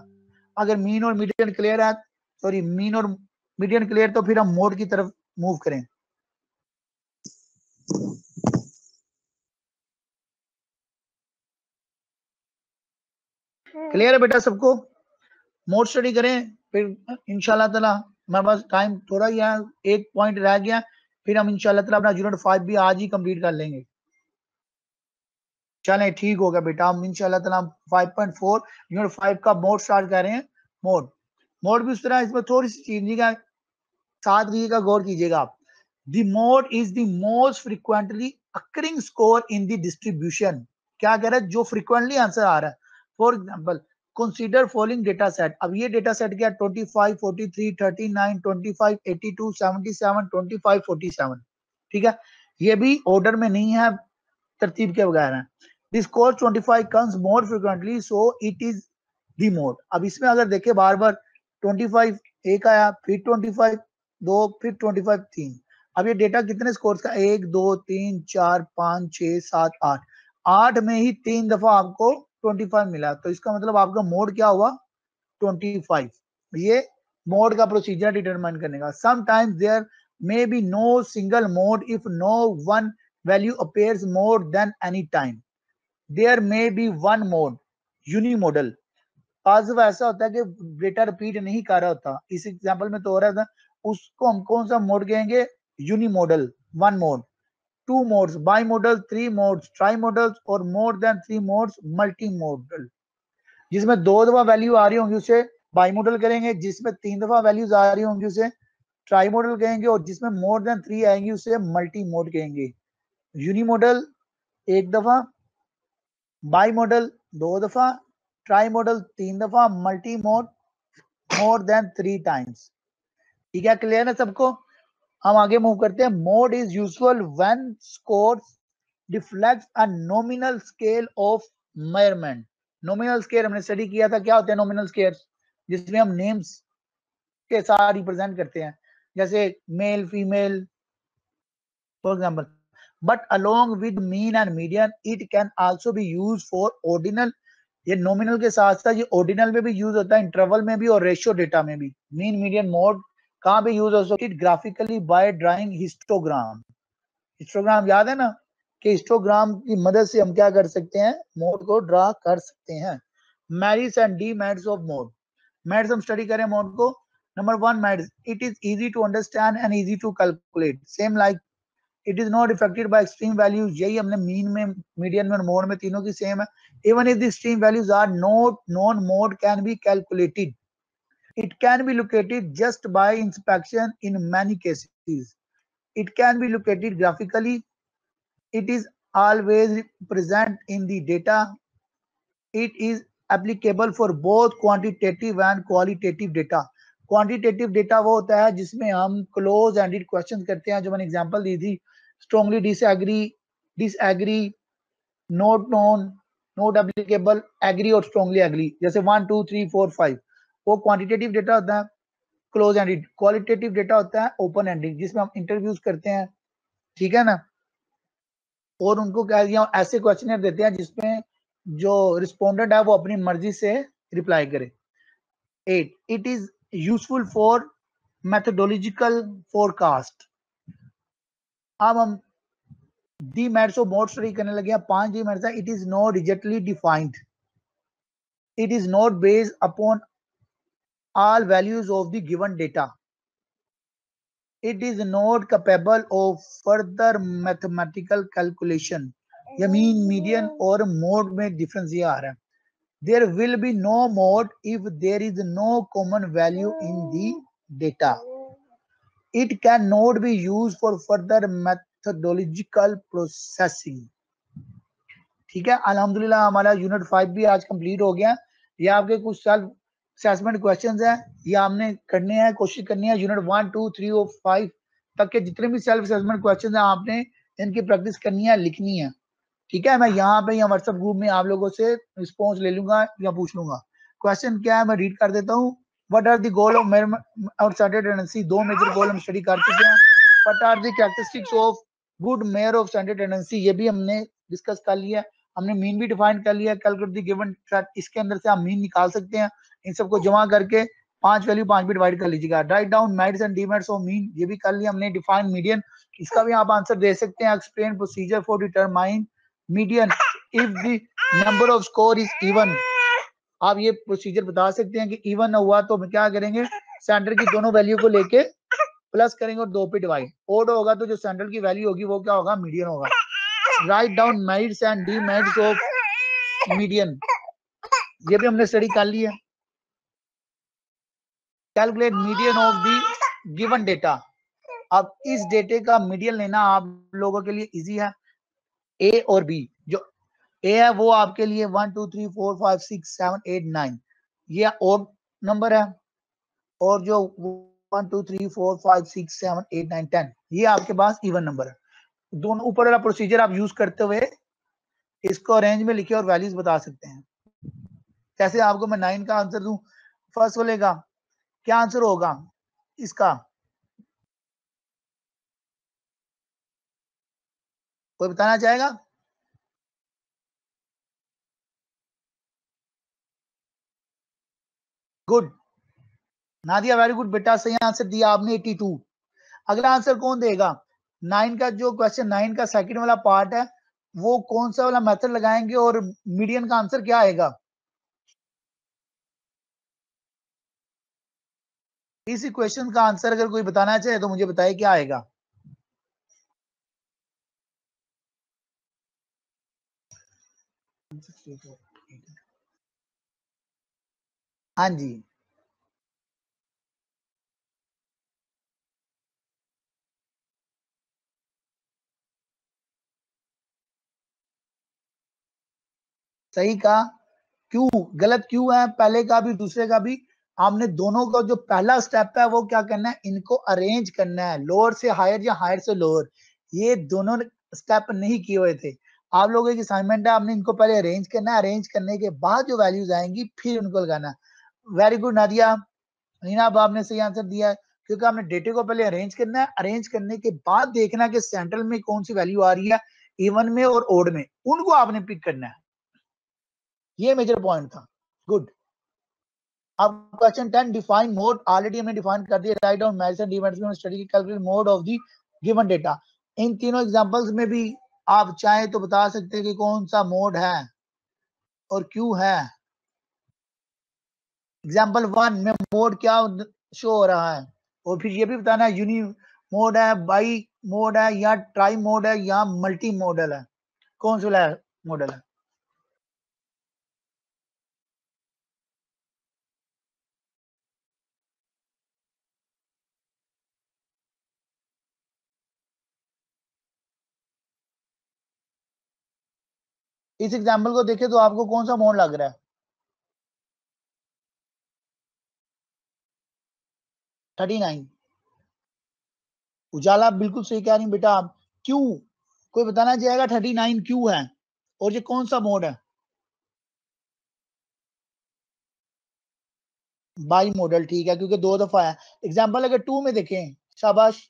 अगर मीन और मीडियन क्लियर है, सॉरी मीन और मीडियन क्लियर, तो फिर हम मोड की तरफ मूव करें। क्लियर है बेटा सबको? मोड स्टडी करें फिर इंशाल्लाह ताला। हमारे पास टाइम थोड़ा ही है, 1 पॉइंट रह गया, फिर हम इंशाल्लाह ताला अपना यूनिट 5 भी आज ही कंप्लीट कर लेंगे। चलें ठीक होगा बेटा, हम इंशाल्लाह ताला 5.4 यूनिट 5 का मोड स्टार्ट कर रहे हैं। मोड भी उस तरह, इसमें थोड़ी सी चीज का साथ रहिएगा, गौर कीजिएगा आप। The mode is the most frequently occurring score in the distribution. क्या कह रहा है, जो फ्रीक्वेंटली आंसर आ रहा है। For example, consider following data set. अब ये data set क्या, 25, 43, 39, 25, 82, 77, 25, 47. ठीक है, ये भी order में नहीं है, तरतीब के बगैर है। This score 25 comes more frequently, so it is the mode. अब इसमें अगर देखें बार बार 25 एक आया, फिर 25 दो, फिर 25 तीन। अब ये डेटा कितने स्कोर्स का, 1, 2, 3, 4, 5, 6, 7, 8 में ही 3 दफा आपको 25 मिला, तो इसका मतलब आपका मोड क्या हुआ, 25। ये मोड का प्रोसीजर डिटरमाइन करने का। Sometimes there may be no single mode if no one value appears more than any time. There may be one mode unimodal. Positive ऐसा होता है कि डेटा रिपीट नहीं कर रहा होता, इस एग्जांपल में तो हो रहा था, उसको हम कौन सा मोड कहेंगे, unimodal. One mode, 2 modes, bimodal, 3 modes, trimodals और more than 3 modes, multimodal। जिसमें 2 दफा वैल्यू आ रही होंगी उसे बाइमोडल करेंगे, जिसमें 3 दफा वैल्यूज आ रही होंगी उसे ट्राइमोडल कहेंगे, और जिसमें मोर देन 3 आएंगी उसे मल्टीमोड कहेंगे। यूनिमोडल एक दफा, बाइमोडल 2 दफा, ट्राइमोडल 3 दफा, मल्टीमोड मोर देन 3 टाइम्स। ठीक है, क्लियर है सबको? हम आगे मूव करते हैं। Mode is usual when scores deflects a nominal scale of measurement. Nominal scale हमने स्टडी किया था, क्या होते हैं नॉमिनल स्केल्स, जिसमें हम नेम्स के साथ रिप्रेजेंट करते हैं, जैसे male female for example. But along with mean and median it can also be used for ordinal ये नॉमिनल के साथ साथ ये ऑर्डिनल में भी यूज होता है, इंटरवल में भी और रेशियो डेटा में भी। मीन मीडियन मोड कहाँ पे यूज होता है? Graphically by drawing histogram. Histogram याद है ना कि हिस्टोग्राम की मदद से हम क्या कर सकते हैं, मोड को ड्रा कर सकते हैं। Merits and demerits of mode. Merits हम स्टडी करें मोड को। Number one merits, it is easy to understand and easy to calculate, same like it is not affected by extreme values. यही हमने mean में, median में, mode में तीनों की सेम है। Even if the extreme values are not known, mode can be calculated, it can be located just by inspection in many cases, it can be located graphically, it is always present in the data, it is applicable for both quantitative and qualitative data। quantitative data वो होता है जिसमें हम close ended questions करते हैं, जो मैंने example दी थी, strongly disagree, disagree, not known, not applicable, agree और strongly agree, जैसे 1 2 3 4 5, वो quantitative data होता है close ended। qualitative data होता है open ended, जिसमें हम interviews करते हैं, ठीक है ना, और उनको कह दिया ऐसे क्वेश्चनर देते हैं जिसमें जो रिस्पोंडेंट है वो अपनी मर्जी से रिप्लाई करे। 8 it is useful for methodological forecast. अब हम demerits of mode study करने लगे हैं। 5 डी मैट्स है, it is not rigidly defined, it is not based upon all values of the given data, it is not capable of further mathematical calculation। ये mean, median और mode में difference ये आ रहा है। There will be no mode if there is no common value in the data, it cannot be used for further methodological processing। ठीक है, अल्हम्दुलिल्लाह हमारा यूनिट 5 भी आज कंप्लीट हो गया। ये आपके कुछ साल असेसमेंट क्वेश्चंस है, ये आपने करने हैं, कोशिश करनी है। यूनिट 1 2 3 और 5 तक के जितने भी सेल्फ असेसमेंट क्वेश्चंस हैं आपने इनकी प्रैक्टिस करनी है, लिखनी है, ठीक है। मैं यहाँ पे या व्हाट्सएप ग्रुप में आप लोगों से रिस्पॉन्स ले लूंगा या पूछ लूंगा। क्वेश्चन क्या है मैं रीड कर देता हूँ। What are the goal of measurement और स्टैंडर्ड टेंडेंसी, दो मेजर गोल हम स्टडी कर चुके हैं। What are the characteristics of good measure of standard tendency, ये भी हमने डिस्कस कर लिया। हमने मीन भी डिफाइन कर लिया, कैलकुलेट द गिवन ट्रेट, इसके अंदर से आप मीन निकाल सकते हैं। इन सबको जमा करके 5 वैल्यू 5 में डिवाइड कर लीजिएगा। Write down merits and demerits of mean, ये भी कर लिया हमने। डिफाइन मीडियन, इसका भी आप आंसर दे सकते हैं। Explain procedure for determine median if the number of score is even, आप ये प्रोसीजर बता सकते हैं कि इवन हुआ तो क्या करेंगे, सेंटर की दोनों वैल्यू को लेके प्लस करेंगे और 2 पे डिवाइड। ऑड होगा तो जो सेंटर की वैल्यू होगी वो क्या होगा, मीडियन होगा। Right down merits and demerits of median, ये भी हमने स्टडी कर लिया। Calculate median of the given data, अब इस डेटे का मीडियन लेना आप लोगों के लिए इजी है। ए और बी, जो ए है वो आपके लिए 1 2 3 4 5 6 7 8 9 ये ऑड नंबर है, और जो 1 2 3 4 5 6 7 8 9 10 ये आपके पास इवन नंबर है। दोनों ऊपर वाला प्रोसीजर आप यूज करते हुए इसको रेंज में लिखे और वैल्यूज बता सकते हैं। जैसे आपको मैं 9 का आंसर दूं, फर्स्ट वाले का क्या आंसर होगा इसका, कोई बताना चाहेगा? गुड नादिया, वेरी गुड बेटा, सही आंसर दिया आपने 82। अगला आंसर कौन देगा? 9 का जो क्वेश्चन 9 का सेकंड वाला पार्ट है वो कौन सा वाला मेथड लगाएंगे और मीडियन का आंसर क्या आएगा? इसी क्वेश्चन का आंसर अगर कोई बताना चाहे तो मुझे बताइए क्या आएगा। हाँ जी, सही कहा, क्यों गलत क्यों है? पहले का भी दूसरे का भी आपने दोनों का जो पहला स्टेप है वो क्या करना है, इनको अरेंज करना है, लोअर से हायर या हायर से लोअर। ये दोनों स्टेप नहीं किए हुए थे। आप लोगों की असाइनमेंट है, आपने इनको पहले अरेंज करना है, अरेंज करने के बाद जो वैल्यूज आएंगी फिर उनको लगाना है। वेरी गुड नादिया, नीना, अब आपने सही आंसर दिया है, क्योंकि आपने डेटे को पहले अरेंज करना है, अरेंज करने के बाद देखना कि सेंट्रल में कौन सी वैल्यू आ रही है, इवन में और ओड में, उनको आपने पिक करना है। ये मेजर पॉइंट था। गुड, अब क्वेश्चन 10 डिफाइन मोड, ऑलरेडी हमने डिफाइन कर दिया। Right down major dimension study calculate mode of the given data. इन तीनों एग्जांपल्स में भी आप चाहे तो बता सकते हैं कि कौन सा मोड है और क्यों है। एग्जांपल 1 में मोड क्या शो हो रहा है, और फिर ये भी बताना है यूनि मोड है, बाई मोड है, या ट्राई मोड है, या मल्टी मॉडल है, कौन सा मॉडल है। इस एग्जाम्पल को देखें तो आपको कौन सा मोड लग रहा है? 39। उजाला बिल्कुल सही कह रही बेटा आप। क्यों, कोई बताना चाहेगा 39 क्यों है और ये कौन सा मोड है? बाई मॉडल, ठीक है, क्योंकि दो दफा है। एग्जाम्पल अगर 2 में देखें, शाबाश,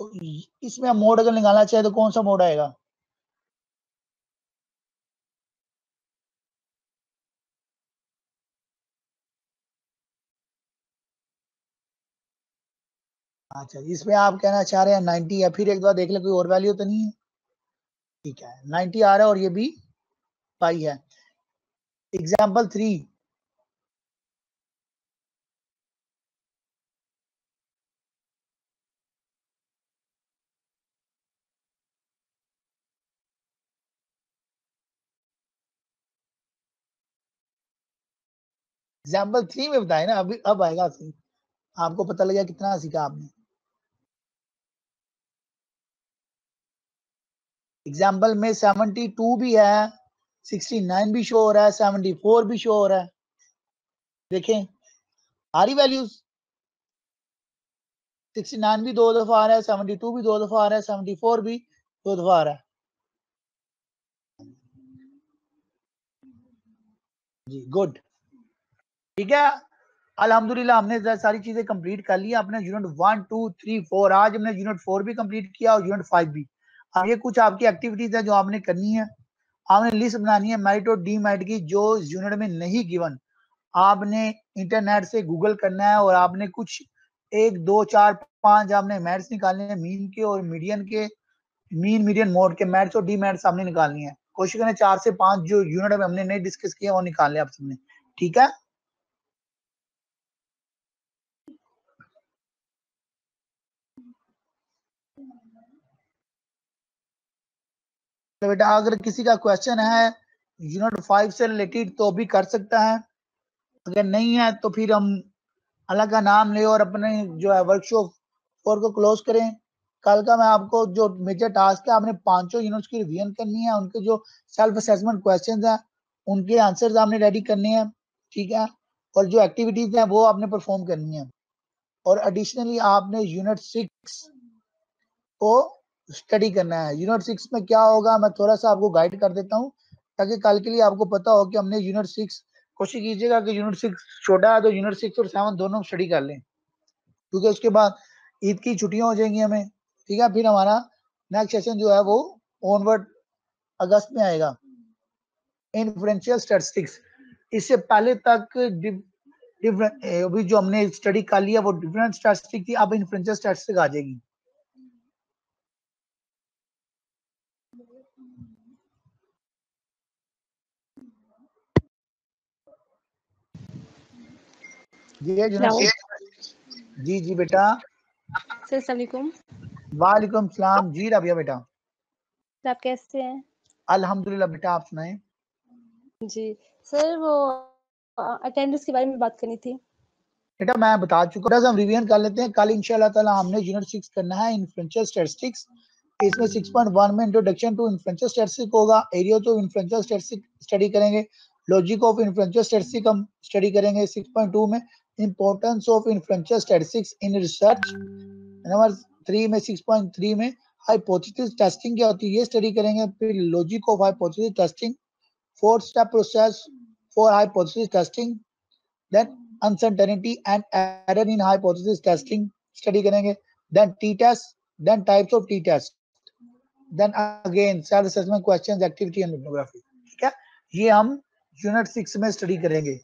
इसमें मोड अगर निकालना चाहे तो कौन सा मोड आएगा? अच्छा, इसमें आप कहना चाह रहे हैं 90 है। फिर एक बार देख ले कोई और वैल्यू तो नहीं है, ठीक है, 90 आ रहा है और ये भी पाई है। एग्जाम्पल 3, एग्जाम्पल 3 में बताए ना, अभी अब आएगा सही, आपको पता लगेगा कितना सीखा आपने। एग्जाम्पल में 72 भी है, 69 भी शो हो रहा है, 74 भी शो हो रहा है। देखें आ रही वैल्यूज, 69 भी 2 दफा आ रहा है, 72 भी 2 दफा आ रहा है, 74 भी 2 दफा आ रहा है। जी गुड, ठीक है, अल्हम्दुलिल्लाह हमने सारी चीजें कंप्लीट कर ली। आपने यूनिट 1 2 3 4, आज हमने यूनिट 4 भी कंप्लीट किया और यूनिट 5 भी। अब ये कुछ आपकी एक्टिविटीज है जो आपने करनी है। आपने लिस्ट बनानी है मेरिट और डीमेरिट की जो यूनिट में नहीं गिवन। आपने इंटरनेट से गूगल करना है और आपने कुछ 1 2 4 5 आपने मेरिट्स निकालने हैं, मीन के और मीडियन के, मीन मीडियन मोड के मेरिट्स और डीमेरिट्स आपने निकालनी है। कोशिश करें 4 से 5 जो यूनिट में हमने नहीं डिस्कस किया वो निकालें आप सबने, ठीक है। तो बेटा अगर किसी का क्वेश्चन है यूनिट 5 से रिलेटेड तो भी कर सकता है, अगर नहीं है तो फिर हम अल्लाह का नाम ले और अपने जो है वर्कशॉप 4 को क्लोज करें। कल का मैं आपको जो मेजर टास्क है, आपने 5 यूनिट्स की रिवीजन करनी है, उनके जो सेल्फ असेसमेंट क्वेश्चंस हैं उनके आंसर्स आपने रेडी करने हैं, ठीक है, और जो एक्टिविटीज हैं वो आपने परफॉर्म करनी है। और एडिशनली आपने यूनिट 6 को स्टडी करना है। यूनिट 6 में क्या होगा मैं थोड़ा सा आपको गाइड कर देता हूं ताकि कल के लिए आपको पता हो कि हमने यूनिट 6, कोशिश कीजिएगा कि यूनिट 6 छोटा है तो यूनिट 6 और 7 दोनों स्टडी कर लें, क्योंकि उसके बाद ईद की छुट्टियां हो जाएंगी हमें, ठीक है। फिर हमारा नेक्स्ट सेशन जो है वो ऑनवर्ड अगस्त में आएगा, इन्फ्रेंशियल स्टैटिस्टिक्स। इससे पहले तक डिफरेंट अभी जो हमने स्टडी कर लिया वो डिफरेंट स्टैटिस्टिक्स थी, अब इन्फ्रेंशियल स्टैटिस्टिक्स आ जाएगी। जी जी बेटा, अस्सलाम वालेकुम। सलाम जी रबिया बेटा, आप कैसे हैं? अल्हम्दुलिल्लाह बेटा, आप सुनाएं। जी सर, वो अटेंडेंस के बारे में बात करनी थी बेटा, मैं बता चुका हूं। हम रिवीजन कर लेते हैं, कल इंशाल्लाह ताला हमने यूनिट 6 करना है इन्फ्लुएंशियल स्टैटिस्टिक्स। इसमें 6.1 में इंट्रोडक्शन टू इन्फ्लुएंशियल स्टैटिस्टिक्स होगा, area to influential statistics study करेंगे, लॉजिक ऑफ इन्फ्लुएंशियल स्टैटिस्टिक्स हम स्टडी करेंगे। 6.2 में Importance of Inferential Statistics in Research, number 3 में 6.3 में हाइपोथेसिस टेस्टिंग क्या होती है ये स्टडी करेंगे, फिर logic of hypothesis testing, 4 step process for hypothesis testing, then uncertainty and error in hypothesis testing study करेंगे, then T test, then types of T test, then again self assessment questions, activity and bibliography, ठीक है। ये हम unit 6 में study करेंगे।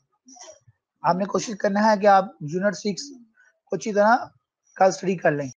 आपने कोशिश करना है कि आप यूनिट 6 अच्छी तरह का स्टडी कर लें।